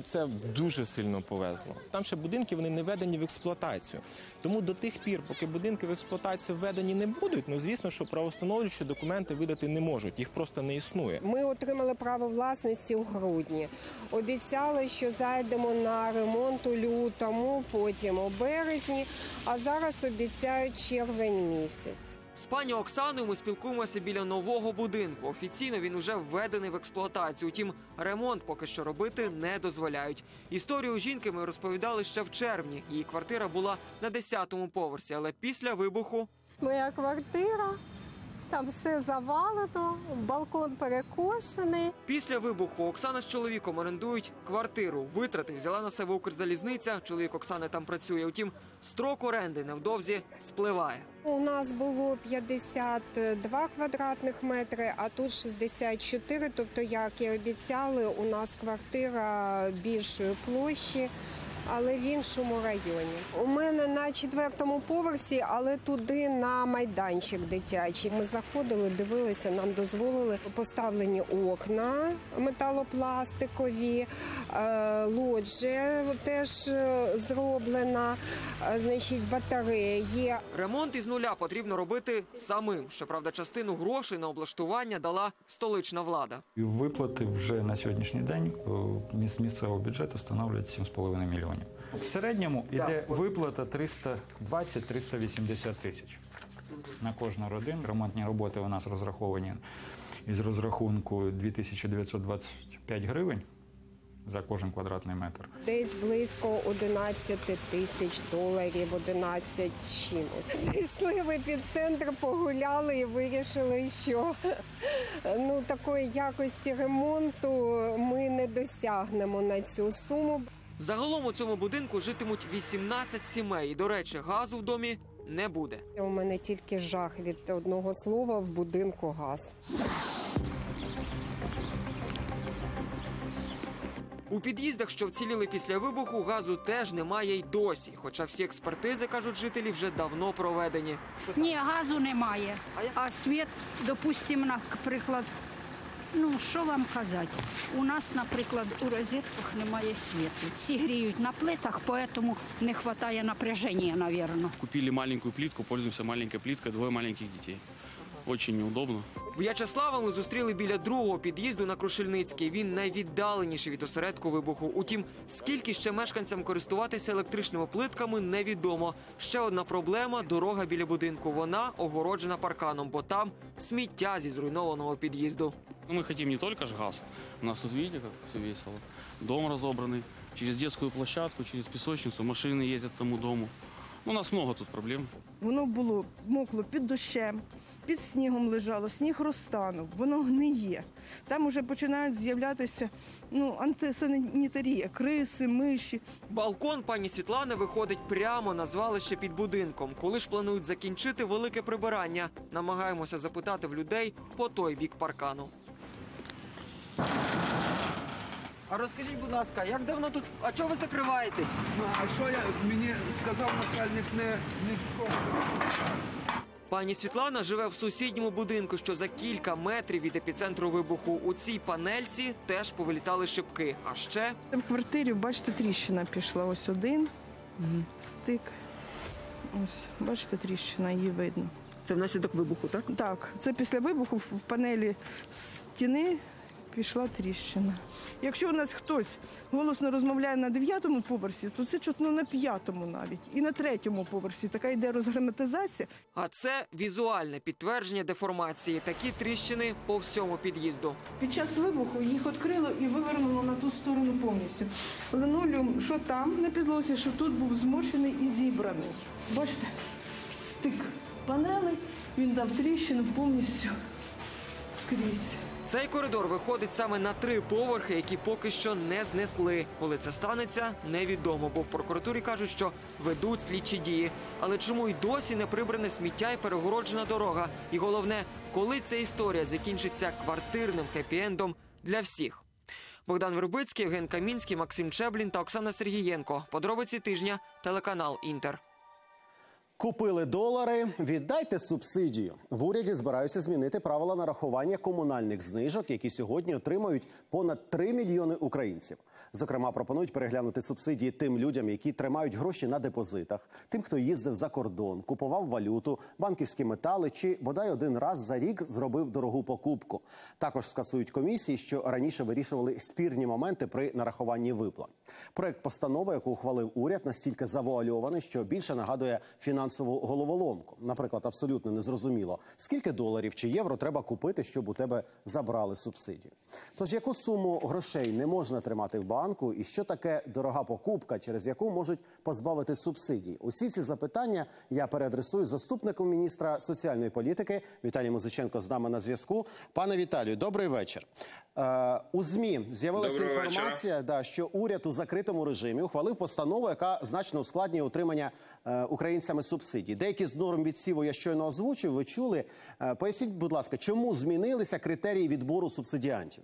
це дуже сильно повезло. Там ще будинки, вони не введені в експлуатацію. Тому до тих пір, поки будинки в експлуатацію введені не будуть, звісно, що правовстановлюючі документи видати не можуть. Їх просто не існує. Ми отримали право власності у грудні. Обіцяли, що зайдемо на ремонт у лютому, потім у березні, а зараз обіцяють червень місяць. З пані Оксаною ми спілкуємося біля нового будинку. Офіційно він уже введений в експлуатацію. Втім, ремонт поки що робити не дозволяють. Історію жінки ми розповідали ще в червні. Її квартира була на 10-му поверсі, але після вибуху... Моя квартира, там все завалено, балкон перекошений. Після вибуху Оксана з чоловіком орендують квартиру. Витрати взяла на себе Укрзалізниця, чоловік Оксани там працює. Втім, строк оренди невдовзі спливає. У нас було 52 квадратних метри, а тут 64, тобто, як і обіцяли, у нас квартира більшої площі. але в іншому районі. У мене на 4-му поверсі, але туди на майданчик дитячий. Ми заходили, дивилися, нам дозволили поставлені окна металопластикові, лоджія теж зроблена, значить, батареї. Ремонт із нуля потрібно робити самим. Щоправда, частину грошей на облаштування дала столична влада. Виплати вже на сьогоднішній день з місцевого бюджету становлять 7,5 мільйонів. В середньому йде виплата 320-380 тисяч на кожну родину. Ремонтні роботи у нас розраховані із розрахунку 2925 гривень за кожен квадратний метр. Десь близько 11 тисяч доларів, 11 чимось. Зійшли в епіцентр, погуляли і вирішили, що такої якості ремонту ми не досягнемо на цю суму. Загалом у цьому будинку житимуть 18 сімей. І, до речі, газу в домі не буде. У мене тільки жах від одного слова «в будинку газ». У під'їздах, що вціліли після вибуху, газу теж немає й досі. Хоча всі експертизи, кажуть жителі, вже давно проведені. Ні, газу немає. А світ, допустимо, наприклад, що вам казати? У нас, наприклад, у розетках немає світу. Всі гріють на плитах, тому не вистачає напряження, мабуть. Купили маленьку плитку, пользуємося маленькою плиткою, двоє маленьких дітей. Очень неудобно. В'ячеслава ми зустріли біля другого під'їзду на Крушельницькій. Він найвіддаленіший від осередку вибуху. Утім, скільки ще мешканцям користуватися електричними плитками, невідомо. Ще одна проблема – дорога біля будинку. Вона огороджена парканом, бо там сміття зі зруйнованого під'їзду. Ми хочемо не тільки ж газ. У нас тут, бачите, як все весело. Дом розібраний. Через дитячу площадку, через пісочницю. Машини їздять в тому дому. У нас багато тут проблем. Воно було мокло під дощем. Під снігом лежало, сніг розтанув, воно гниє. Там вже починають з'являтися антисанітарія, криси, миші. Балкон пані Світлани виходить прямо на звалище під будинком. Коли ж планують закінчити велике прибирання? Намагаємося запитати в людей по той бік паркану. А розкажіть, будь ласка, як давно тут, а чого ви закриваєтесь? А що мені сказав начальник, не вкопав. Пані Світлана живе в сусідньому будинку, що за кілька метрів від епіцентру вибуху. У цій панельці теж повилітали шибки. А ще... В квартирі, бачите, тріщина пішла. Ось один стик. Ось, бачите, тріщина, її видно. Це внаслідок вибуху, так? Так. Це після вибуху в панелі стіни пішла тріщина. Якщо у нас хтось голосно розмовляє на 9-му поверсі, то це чутно на 5-му навіть. І на 3-му поверсі така йде розгерметизація. А це візуальне підтвердження деформації. Такі тріщини по всьому під'їзду. Під час вибуху їх відкрило і вивернуло на ту сторону повністю. Линолеум, що там на підлозі, що тут, був зморщений і зібраний. Бачите, стик панели, він дав тріщину повністю скрізь. Цей коридор виходить саме на 3 поверхи, які поки що не знесли. Коли це станеться, невідомо, бо в прокуратурі кажуть, що ведуть слідчі дії. Але чому й досі не прибране сміття і перегороджена дорога? І головне, коли ця історія закінчиться квартирним хеппі-ендом для всіх? Богдан Вербицький, Євген Камінський, Максим Чеблін та Оксана Сергієнко. Подробиці тижня, телеканал «Інтер». Купили долари? Віддайте субсидію. В уряді збираються змінити правила нарахування комунальних знижок, які сьогодні отримають понад 3 мільйони українців. Зокрема, пропонують переглянути субсидії тим людям, які тримають гроші на депозитах, тим, хто їздив за кордон, купував валюту, банківські метали чи, бодай, один раз за рік зробив дорогу покупку. Також скасують комісії, що раніше вирішували спірні моменти при нарахуванні виплат. Проект постанови, яку ухвалив уряд, настільки завуальований, що більше нагадує фінансову головоломку. Наприклад, абсолютно незрозуміло, скільки доларів чи євро треба купити, щоб у тебе забрали субсидію. Тож, яку суму грошей не можна тримати в банку і що таке дорога покупка, через яку можуть позбавити субсидій? Усі ці запитання я переадресую заступнику міністра соціальної політики. Віталій Музиченко з нами на зв'язку. Пане Віталію, добрий вечір. У ЗМІ з'явилася інформація, що уряд у закритому режимі ухвалив постанову, яка значно ускладнює утримання українцями субсидій. Деякі з норм відсіву я щойно озвучив, ви чули. Поясніть, будь ласка, чому змінилися критерії відбору субсидіантів?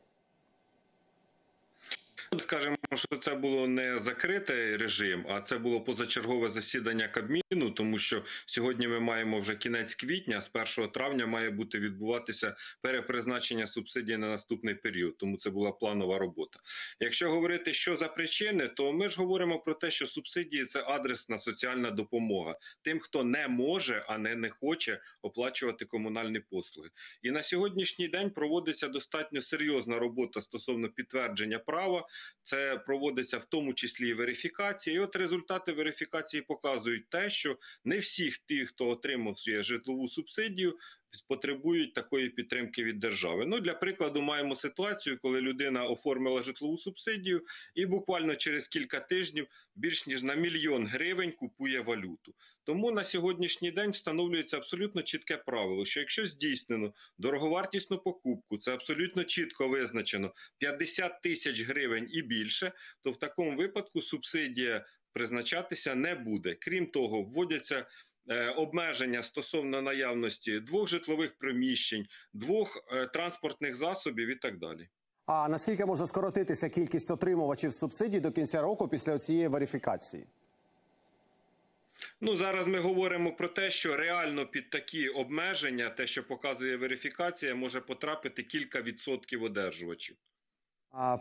Скажемо, що це було не закритий режим, а це було позачергове засідання Кабміну, тому що сьогодні ми маємо вже кінець квітня, з 1 травня має бути відбуватися перепризначення субсидій на наступний період, тому це була планова робота. Якщо говорити, що за причини, то ми ж говоримо про те, що субсидії – це адресна соціальна допомога тим, хто не може, а не хоче оплачувати комунальні послуги. І на сьогоднішній день проводиться достатньо серйозна робота стосовно підтвердження права. Це проводиться в тому числі і верифікація. І от результати верифікації показують те, що не всіх тих, хто отримав свою житлову субсидію, потребують такої підтримки від держави. Ну, для прикладу, маємо ситуацію, коли людина оформила житлову субсидію і буквально через кілька тижнів більш ніж на 1 мільйон гривень купує валюту. Тому на сьогоднішній день встановлюється абсолютно чітке правило, що якщо здійснено дороговартісну покупку, це абсолютно чітко визначено, 50 тисяч гривень і більше, то в такому випадку субсидія призначатися не буде. Крім того, вводяться обмеження стосовно наявності 2 житлових приміщень, 2 транспортних засобів і так далі. А наскільки може скоротитися кількість отримувачів субсидій до кінця року після цієї верифікації? Ну, зараз ми говоримо про те, що реально під такі обмеження, те, що показує верифікація, може потрапити кілька відсотків одержувачів.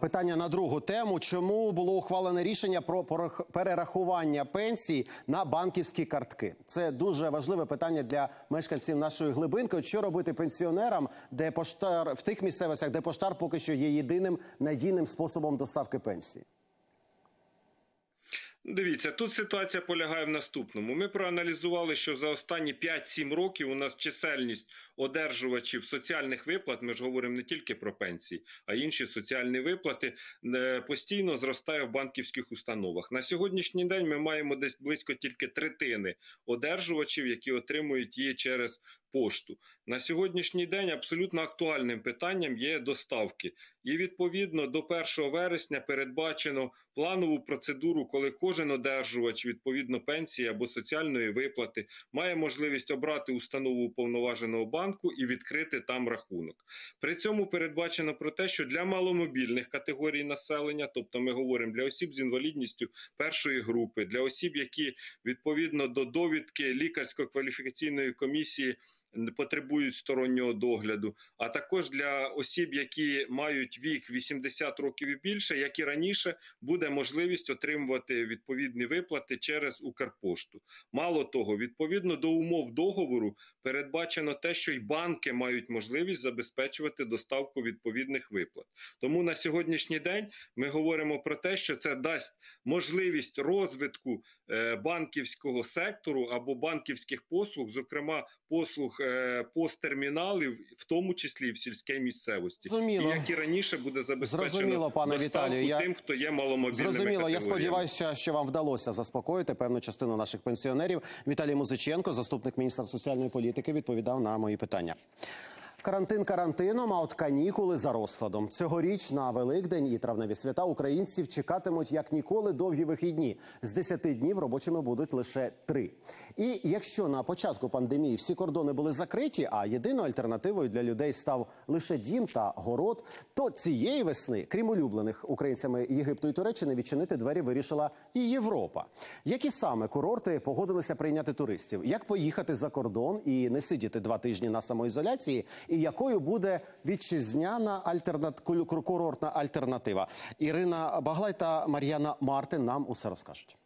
Питання на другу тему. Чому було ухвалене рішення про перерахування пенсій на банківські картки? Це дуже важливе питання для мешканців нашої глибинки. Що робити пенсіонерам, де поштар, в тих місцевостях, де поштар поки що є єдиним надійним способом доставки пенсії? Дивіться, тут ситуація полягає в наступному. Ми проаналізували, що за останні 5-7 років у нас чисельність одержувачів соціальних виплат, ми ж говоримо не тільки про пенсії, а інші соціальні виплати, постійно зростає в банківських установах. На сьогоднішній день ми маємо десь близько тільки третини одержувачів, які отримують її через пошту. На сьогоднішній день абсолютно актуальним питанням є доставки. І відповідно до 1 вересня передбачено планову процедуру, коли кожен одержувач відповідно пенсії або соціальної виплати має можливість обрати установу уповноваженого банку і відкрити там рахунок. При цьому передбачено про те, що для маломобільних категорій населення, тобто ми говоримо для осіб з інвалідністю 1-ї групи, для осіб, які відповідно до довідки лікарсько-кваліфікаційної комісії потребують стороннього догляду, а також для осіб, які мають вік 80 років і більше, як і раніше, буде можливість отримувати відповідні виплати через Укрпошту. Мало того, відповідно до умов договору передбачено те, що й банки мають можливість забезпечувати доставку відповідних виплат. Тому на сьогоднішній день ми говоримо про те, що це дасть можливість розвитку банківського сектору або банківських послуг, зокрема послуг посттерміналів, в тому числі і в сільській місцевості. Зрозуміло. І як і раніше буде забезпечено доставку тим, хто є маломобільними категоріями. Я сподіваюся, що вам вдалося заспокоїти певну частину наших пенсіонерів. Віталій Музиченко, заступник міністра соціальної політики, відповідав на мої питання. Карантин карантином, а от канікули за розкладом. Цьогоріч на Великдень і травневі свята українців чекатимуть як ніколи довгі вихідні. З 10 днів робочими будуть лише 3. І якщо на початку пандемії всі кордони були закриті, а єдиною альтернативою для людей став лише дім та город, то цієї весни, крім улюблених українцями Єгипту і Туреччини, відчинити двері вирішила і Європа. Які саме курорти погодилися прийняти туристів? Як поїхати за кордон і не сидіти 2 тижні на самоізоляції? І якою буде вітчизняна курортна альтернатива? Ірина Баглай та Мар'яна Мартин нам усе розкажуть.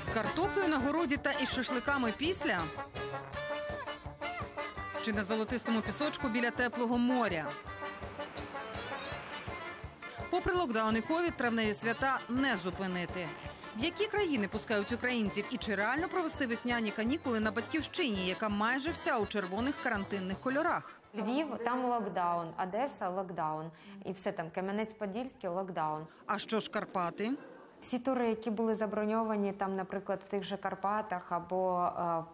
З картоплею на городі та із шашликами після? Чи на золотистому пісочку біля теплого моря? Попри локдаун і ковід, травневі свята не зупинити. В які країни пускають українців і чи реально провести весняні канікули на батьківщині, яка майже вся у червоних карантинних кольорах? Львів, там локдаун, Одеса – локдаун, і все там, Кам'янець-Подільський – локдаун. А що ж Карпати? Всі тури, які були заброньовані, там, наприклад, в тих же Карпатах або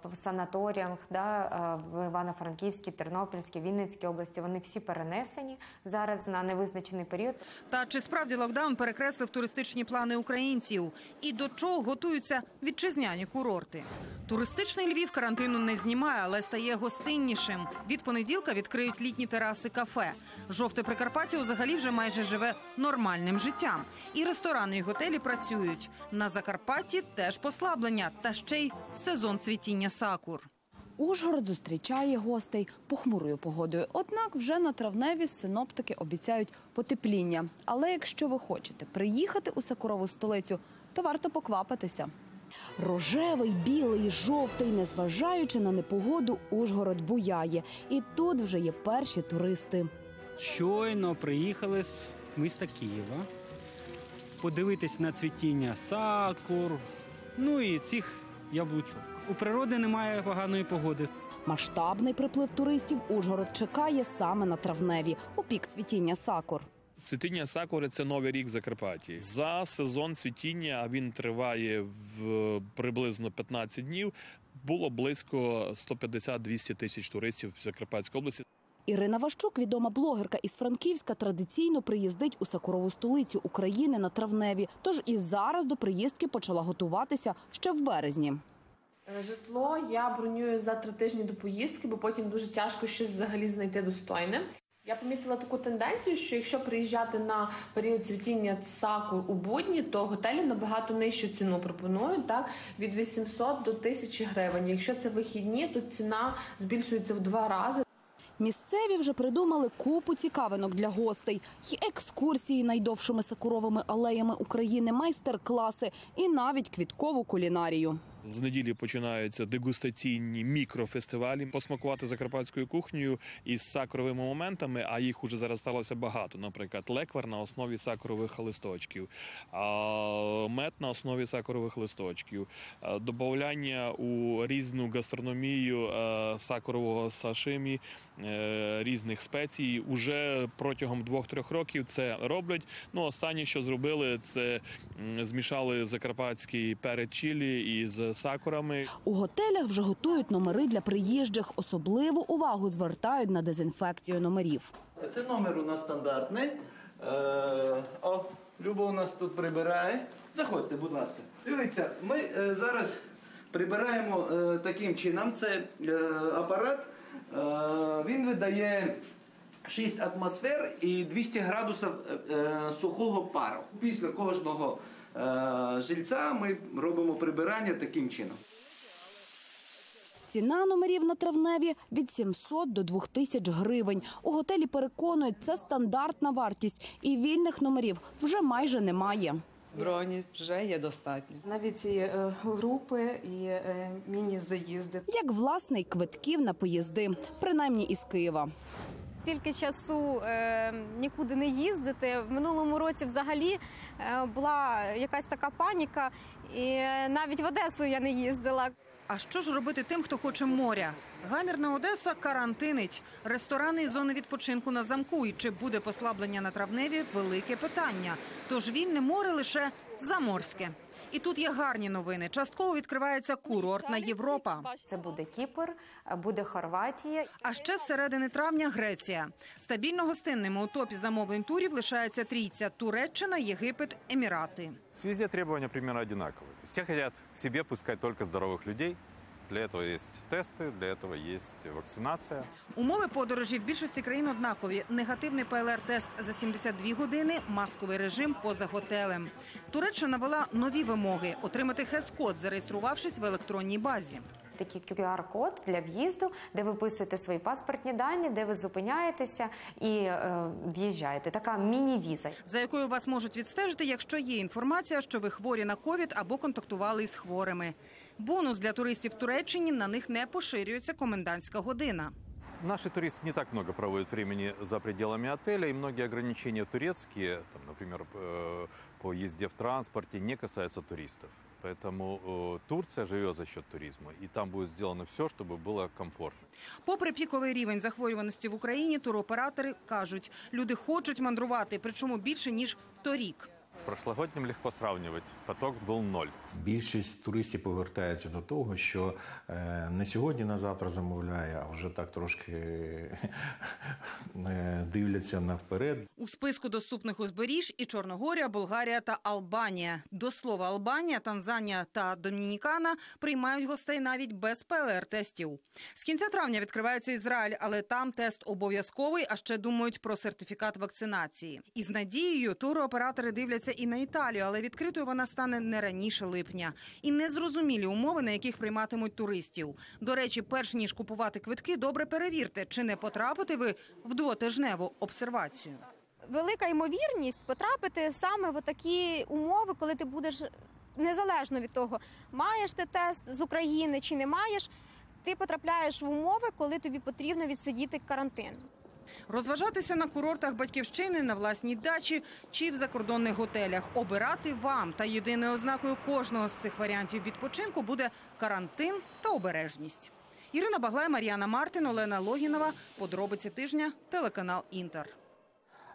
в санаторіях, в Івано-Франківській, Тернопільській, Вінницькій області, вони всі перенесені зараз на невизначений період. Та чи справді локдаун перекреслив туристичні плани українців? І до чого готуються вітчизняні курорти? Туристичний Львів карантину не знімає, але стає гостиннішим. Від понеділка відкриють літні тераси кафе. Жовте Прикарпаття взагалі вже майже живе нормальним життям. І ресторани, і готелі працюють. На Закарпатті теж послаблення, та ще й сезон цвітіння сакур. Ужгород зустрічає гостей похмурою погодою. Однак вже на травневі синоптики обіцяють потепління. Але якщо ви хочете приїхати у сакурову столицю, то варто поквапитися. Рожевий, білий, жовтий, незважаючи на непогоду, Ужгород буяє. І тут вже є перші туристи. Щойно приїхали з міста Києва подивитись на цвітіння сакур, ну і цих яблучок. У природи немає поганої погоди. Масштабний приплив туристів Ужгород чекає саме на травневі, у пік цвітіння сакур. Цвітіння сакури – це новий рік в Закарпатті. За сезон цвітіння, він триває приблизно 15 днів, було близько 150-200 тисяч туристів в Закарпатській області. Ірина Верещук, відома блогерка із Франківська, традиційно приїздить у сакурову столицю України на травневі. Тож і зараз до приїздки почала готуватися ще в березні. Житло я бронюю за 3 тижні до поїздки, бо потім дуже тяжко щось взагалі знайти достойне. Я помітила таку тенденцію, що якщо приїжджати на період цвітіння сакур у будні, то готелі набагато нижчу ціну пропонують, так, від 800 до 1000 гривень. Якщо це вихідні, то ціна збільшується в 2 рази. Місцеві вже придумали купу цікавинок для гостей. Й екскурсії найдовшими сакуровими алеями України, майстер-класи і навіть квіткову кулінарію. З неділі починаються дегустаційні мікрофестивалі. Посмакувати закарпатською кухнею із сакуровими моментами, а їх уже зараз сталося багато. Наприклад, леквар на основі сакурових листочків, мед на основі сакурових листочків, додавання у різну гастрономію сакурового сашимі, різних спецій. Уже протягом 2-3 років це роблять. Ну, останнє, що зробили, це змішали закарпатський перець чилі із сакурами. У готелях вже готують номери для приїжджих. Особливу увагу звертають на дезінфекцію номерів. Це номер у нас стандартний. О, Люба у нас тут прибирає. Заходьте, будь ласка. Дивіться, ми зараз прибираємо таким чином. Це апарат. Він видає 6 атмосфер і 200 градусів сухого пару. Після кожного жильця ми робимо прибирання таким чином. Ціна номерів на травневі – від 700 до 2000 гривень. У готелі переконують, це стандартна вартість. І вільних номерів вже майже немає. Броні вже є достатньо. Навіть і групи, і міні-заїзди. Як власне й квитків на поїзди, принаймні із Києва. Стільки часу нікуди не їздити. В минулому році взагалі була якась така паніка, і навіть в Одесу я не їздила. А що ж робити тим, хто хоче моря? Гамірна Одеса карантинить. Ресторани і зони відпочинку на замку. І чи буде послаблення на травневі – велике питання. Тож вільне море лише заморське. І тут є гарні новини. Частково відкривається курортна Європа. Це буде Кіпр, буде Хорватія. А ще з середини травня – Греція. Стабільно гостинними у топі замовлень турів лишається трійця – Туреччина, Єгипет, Емірати. Везде требования примерно одинаковые. Все хотят к себе пускать только здоровых людей. Для этого есть тести, для этого есть вакцинация. Умови подорожі в більшості країн однакові. Негативний ПЛР-тест за 72 години, масковий режим поза готелем. Туреччина ввела нові вимоги – отримати хес-код, зареєструвавшись в електронній базі. Такий QR-код для в'їзду, де ви вписуєте свої паспортні дані, де ви зупиняєтеся і в'їжджаєте. Така міні-віза. За якою вас можуть відстежити, якщо є інформація, що ви хворі на ковід або контактували із хворими. Бонус для туристів в Туреччині – на них не поширюється комендантська година. Наши туристы не так много проводят времени за пределами отеля, и многие ограничения турецкие, там, например, по езде в транспорте, не касаются туристов. Поэтому Турция живет за счет туризма, и там будет сделано все, чтобы было комфортно. Попри піковий рівень захворюваності в Україні, туроператори кажуть, люди хочуть мандрувати, причому більше, ніж торік. З прошлогоднім легко сравнювати, поток був 0. Більшість туристів повертається до того, що не сьогодні, на завтра замовляє, а вже так трошки дивляться наперед. У списку доступних узберіж і Чорногорія, Болгарія та Албанія. До слова, Албанія, Танзанія та Домінікана приймають гостей навіть без ПЛР-тестів. З кінця травня відкривається Ізраїль, але там тест обов'язковий, а ще думають про сертифікат вакцинації. Із надією туроператори дивляться і на Італію, але відкритою вона стане не раніше липня. І незрозумілі умови, на яких прийматимуть туристів. До речі, перш ніж купувати квитки, добре перевірте, чи не потрапите ви в двотижневу обсервацію. Велика ймовірність потрапити саме в такі умови, коли ти будеш, незалежно від того, маєш ти тест з України чи не маєш, ти потрапляєш в умови, коли тобі потрібно відсидіти карантин. Розважатися на курортах Батьківщини, на власній дачі чи в закордонних готелях. Обирати вам. Та єдиною ознакою кожного з цих варіантів відпочинку буде карантин та обережність. Ірина Баглай, Мар'яна Мартин, Олена Логінова. Подробиці тижня. Телеканал «Інтер».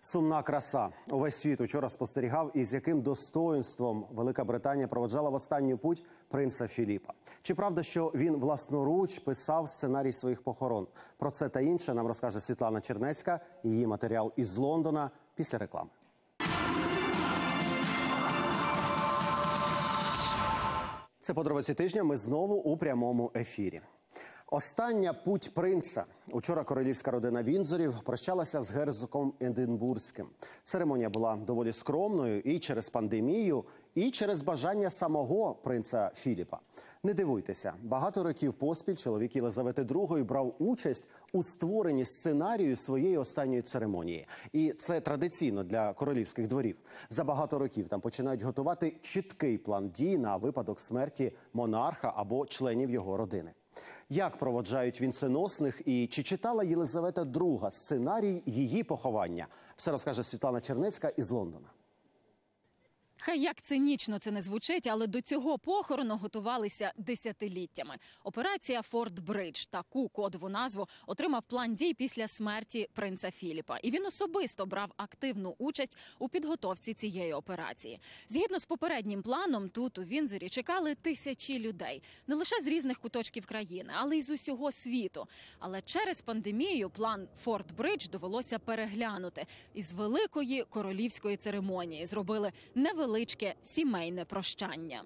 Сумна краса. Увесь світ учора спостерігав, із яким достоїнством Велика Британія проведжала в останню путь принца Філіпа. Чи правда, що він власноруч писав сценарій своїх похорон? Про це та інше нам розкаже Світлана Чернецька. Її матеріал із Лондона після реклами. Це подробиці тижня. Ми знову у прямому ефірі. Остання путь принца. Учора королівська родина Віндзорів прощалася з герцогом Единбурзьким. Церемонія була доволі скромною і через пандемію, і через бажання самого принца Філіпа. Не дивуйтеся, багато років поспіль чоловік Єлизавети II брав участь у створенні сценарію своєї останньої церемонії. І це традиційно для королівських дворів. За багато років там починають готувати чіткий план дій на випадок смерті монарха або членів його родини. Як проводжають вінценосних і чи читала Єлизавета II сценарій її поховання? Все розкаже Світлана Чернецька із Лондона. Хай як цинічно це не звучить, але до цього похорону готувалися десятиліттями. Операція «Форт-Бридж» – таку кодову назву отримав план дій після смерті принца Філіпа. І він особисто брав активну участь у підготовці цієї операції. Згідно з попереднім планом, тут у Віндзорі чекали тисячі людей. Не лише з різних куточків країни, але й з усього світу. Але через пандемію план «Форт-Бридж» довелося переглянути. Із великої королівської церемонії зробили невеличке сімейне прощання.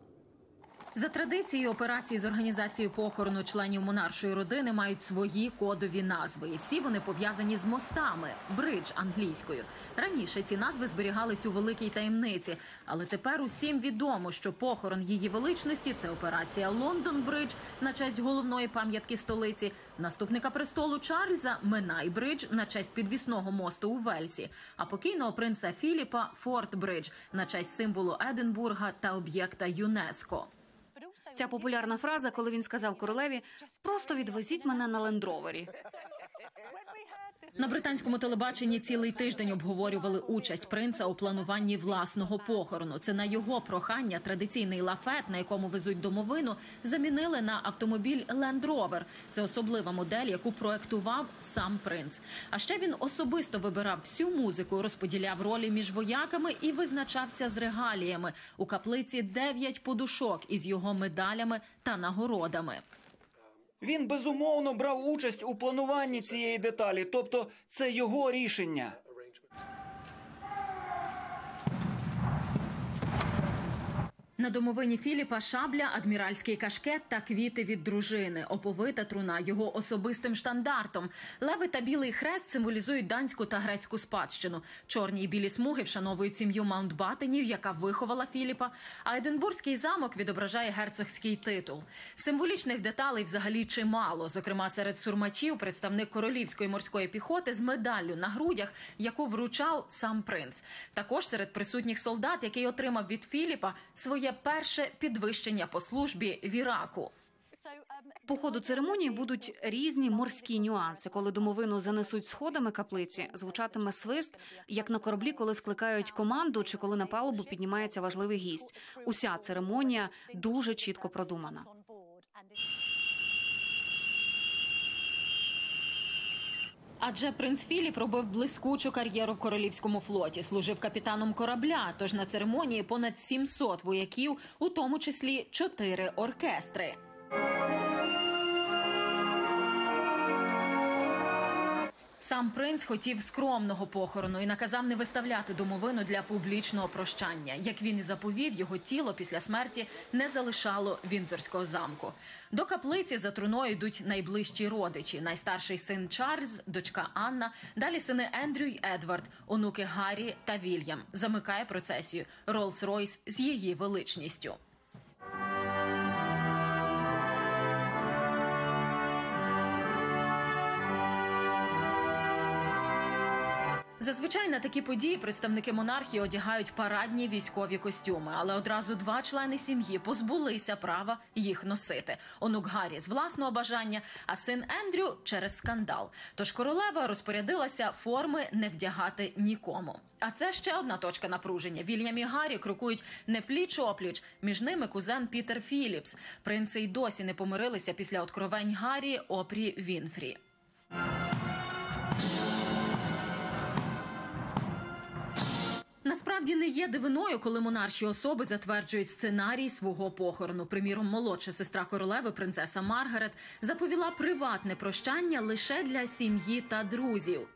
За традицією, операції з організації похорону членів монаршої родини мають свої кодові назви. І всі вони пов'язані з мостами, бридж англійською. Раніше ці назви зберігались у великій таємниці. Але тепер усім відомо, що похорон її величності – це операція Лондон-бридж на честь головної пам'ятки столиці, наступника престолу Чарльза – Менай-бридж на честь підвісного мосту у Вельсі, а покійного принца Філіпа – Форт-бридж на честь символу Единбурга та об'єкта ЮНЕСКО. Ця популярна фраза, коли він сказав королеві «просто відвезіть мене на лендровері». На британському телебаченні цілий тиждень обговорювали участь принца у плануванні власного похорону. Це на його прохання традиційний лафет, на якому везуть домовину, замінили на автомобіль Land Rover. Це особлива модель, яку проектував сам принц. А ще він особисто вибирав всю музику, розподіляв ролі між вояками і визначався з регаліями. У каплиці 9 подушок із його медалями та нагородами. Він, безумовно, брав участь у плануванні цієї деталі, тобто це його рішення. На домовині Філіпа шабля, адміральський кашкет та квіти від дружини. Оповита труна його особистим штандартом. Леви та білий хрест символізують данську та грецьку спадщину. Чорні і білі смуги вшановують сім'ю Маунтбаттенів, яка виховала Філіпа. А Единбурзький замок відображає герцогський титул. Символічних деталей взагалі чимало. Зокрема, серед сурмачів представник королівської морської піхоти з медаллю на грудях, яку вручав сам принц. Також серед присутніх солдат, який отримав від Філіпа своє перше підвищення по службі в Іраку. По ходу церемонії будуть різні морські нюанси. Коли домовину занесуть сходами каплиці, звучатиме свист, як на кораблі, коли скликають команду чи коли на палубу піднімається важливий гість. Уся церемонія дуже чітко продумана. Адже принц Філіп робив блискучу кар'єру в Королівському флоті, служив капітаном корабля, тож на церемонії понад 700 вояків, у тому числі 4 оркестри. Сам принц хотів скромного похорону і наказав не виставляти домовину для публічного прощання. Як він і заповів, його тіло після смерті не залишало Віндзорського замку. До каплиці за труною йдуть найближчі родичі. Найстарший син Чарльз, дочка Анна, далі сини Ендрю й Едвард, онуки Гаррі та Вільям. Замикає процесію Роллс-Ройс з її величністю. Зазвичай на такі події представники монархії одягають парадні військові костюми, але одразу 2 члени сім'ї позбулися права їх носити. Онук Гаррі з власного бажання, а син Ендрю через скандал. Тож королева розпорядилася форми не вдягати нікому. А це ще одна точка напруження. Вільям і Гаррі крокують не пліч-опліч, між ними кузен Пітер Філіпс. Принци й досі не помирилися після откровень Гаррі Опрі Вінфрі. Насправді не є дивиною, коли монарші особи затверджують сценарій свого похорону. Приміром, молодша сестра королеви, принцеса Маргарет, заповіла приватне прощання лише для сім'ї та друзів.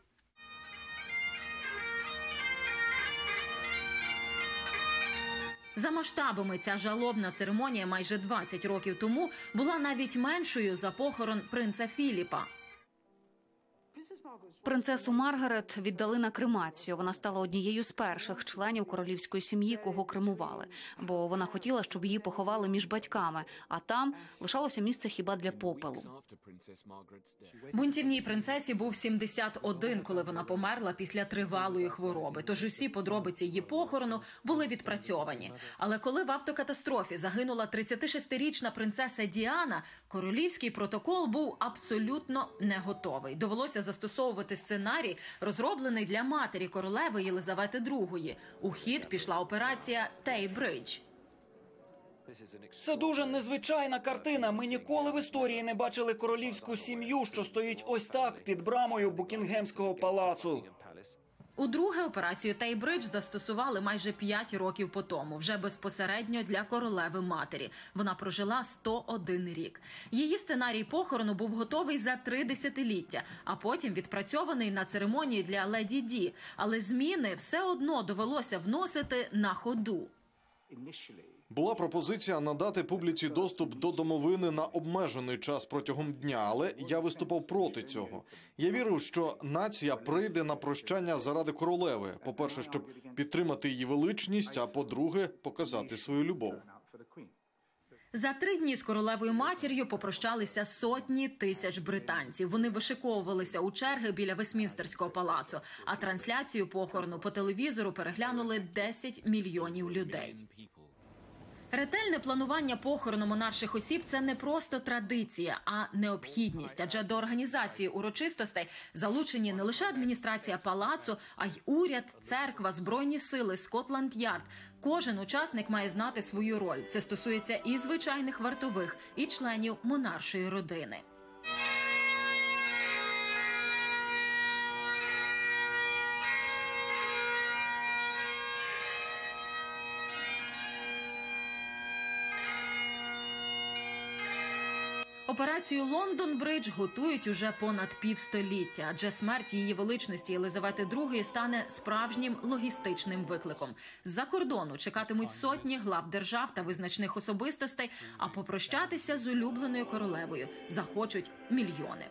За масштабами ця жалобна церемонія майже 20 років тому була навіть меншою за похорон принца Філіпа. Принцесу Маргарет віддали на кремацію. Вона стала однією з перших членів королівської сім'ї, кого кремували. Бо вона хотіла, щоб її поховали між батьками, а там лишалося місце хіба для попелу. Бунтівній принцесі був 71, коли вона померла після тривалої хвороби. Тож усі подробиці її похорону були відпрацьовані. Але коли в автокатастрофі загинула 36-річна принцеса Діана, королівський протокол був абсолютно не готовий. Довелося застосовувати сценарій, розроблений для матері королеви Єлизавети II. У хід пішла операція «Тей-Бридж». Це дуже незвичайна картина. Ми ніколи в історії не бачили королівську сім'ю, що стоїть ось так під брамою Букінгемського палацу. Удруге операцію «Тей-Бридж» застосували майже 5 років потому, вже безпосередньо для королеви-матері. Вона прожила 101 рік. Її сценарій похорону був готовий за 3 десятиліття, а потім відпрацьований на церемонії для леді Ді. Але зміни все одно довелося вносити на ходу. Була пропозиція надати публіці доступ до домовини на обмежений час протягом дня, але я виступав проти цього. Я вірив, що нація прийде на прощання заради королеви. По-перше, щоб підтримати її величність, а по-друге, показати свою любов. За 3 дні з королевою матір'ю попрощалися сотні тисяч британців. Вони вишиковувалися у черги біля Вестмінстерського палацу, а трансляцію похорону по телевізору переглянули 10 мільйонів людей. Ретельне планування похорону монарших осіб – це не просто традиція, а необхідність. Адже до організації урочистостей залучені не лише адміністрація палацу, а й уряд, церква, збройні сили, Скотланд-Ярд. Кожен учасник має знати свою роль. Це стосується і звичайних вартових, і членів монаршої родини. Операцію «Лондон-Бридж» готують уже понад півстоліття, адже смерть її величності Єлизавети II стане справжнім логістичним викликом. З-за кордону чекатимуть сотні глав держав та визначних особистостей, а попрощатися з улюбленою королевою захочуть мільйони.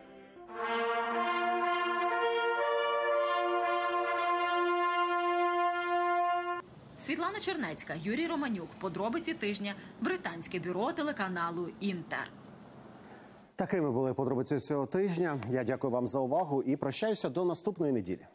Світлана Чернецька, Юрій Романюк. Подробиці тижня. Британське бюро телеканалу «Інтер». Такими були подробиці цього тижня. Я дякую вам за увагу і прощаюся до наступної неділі.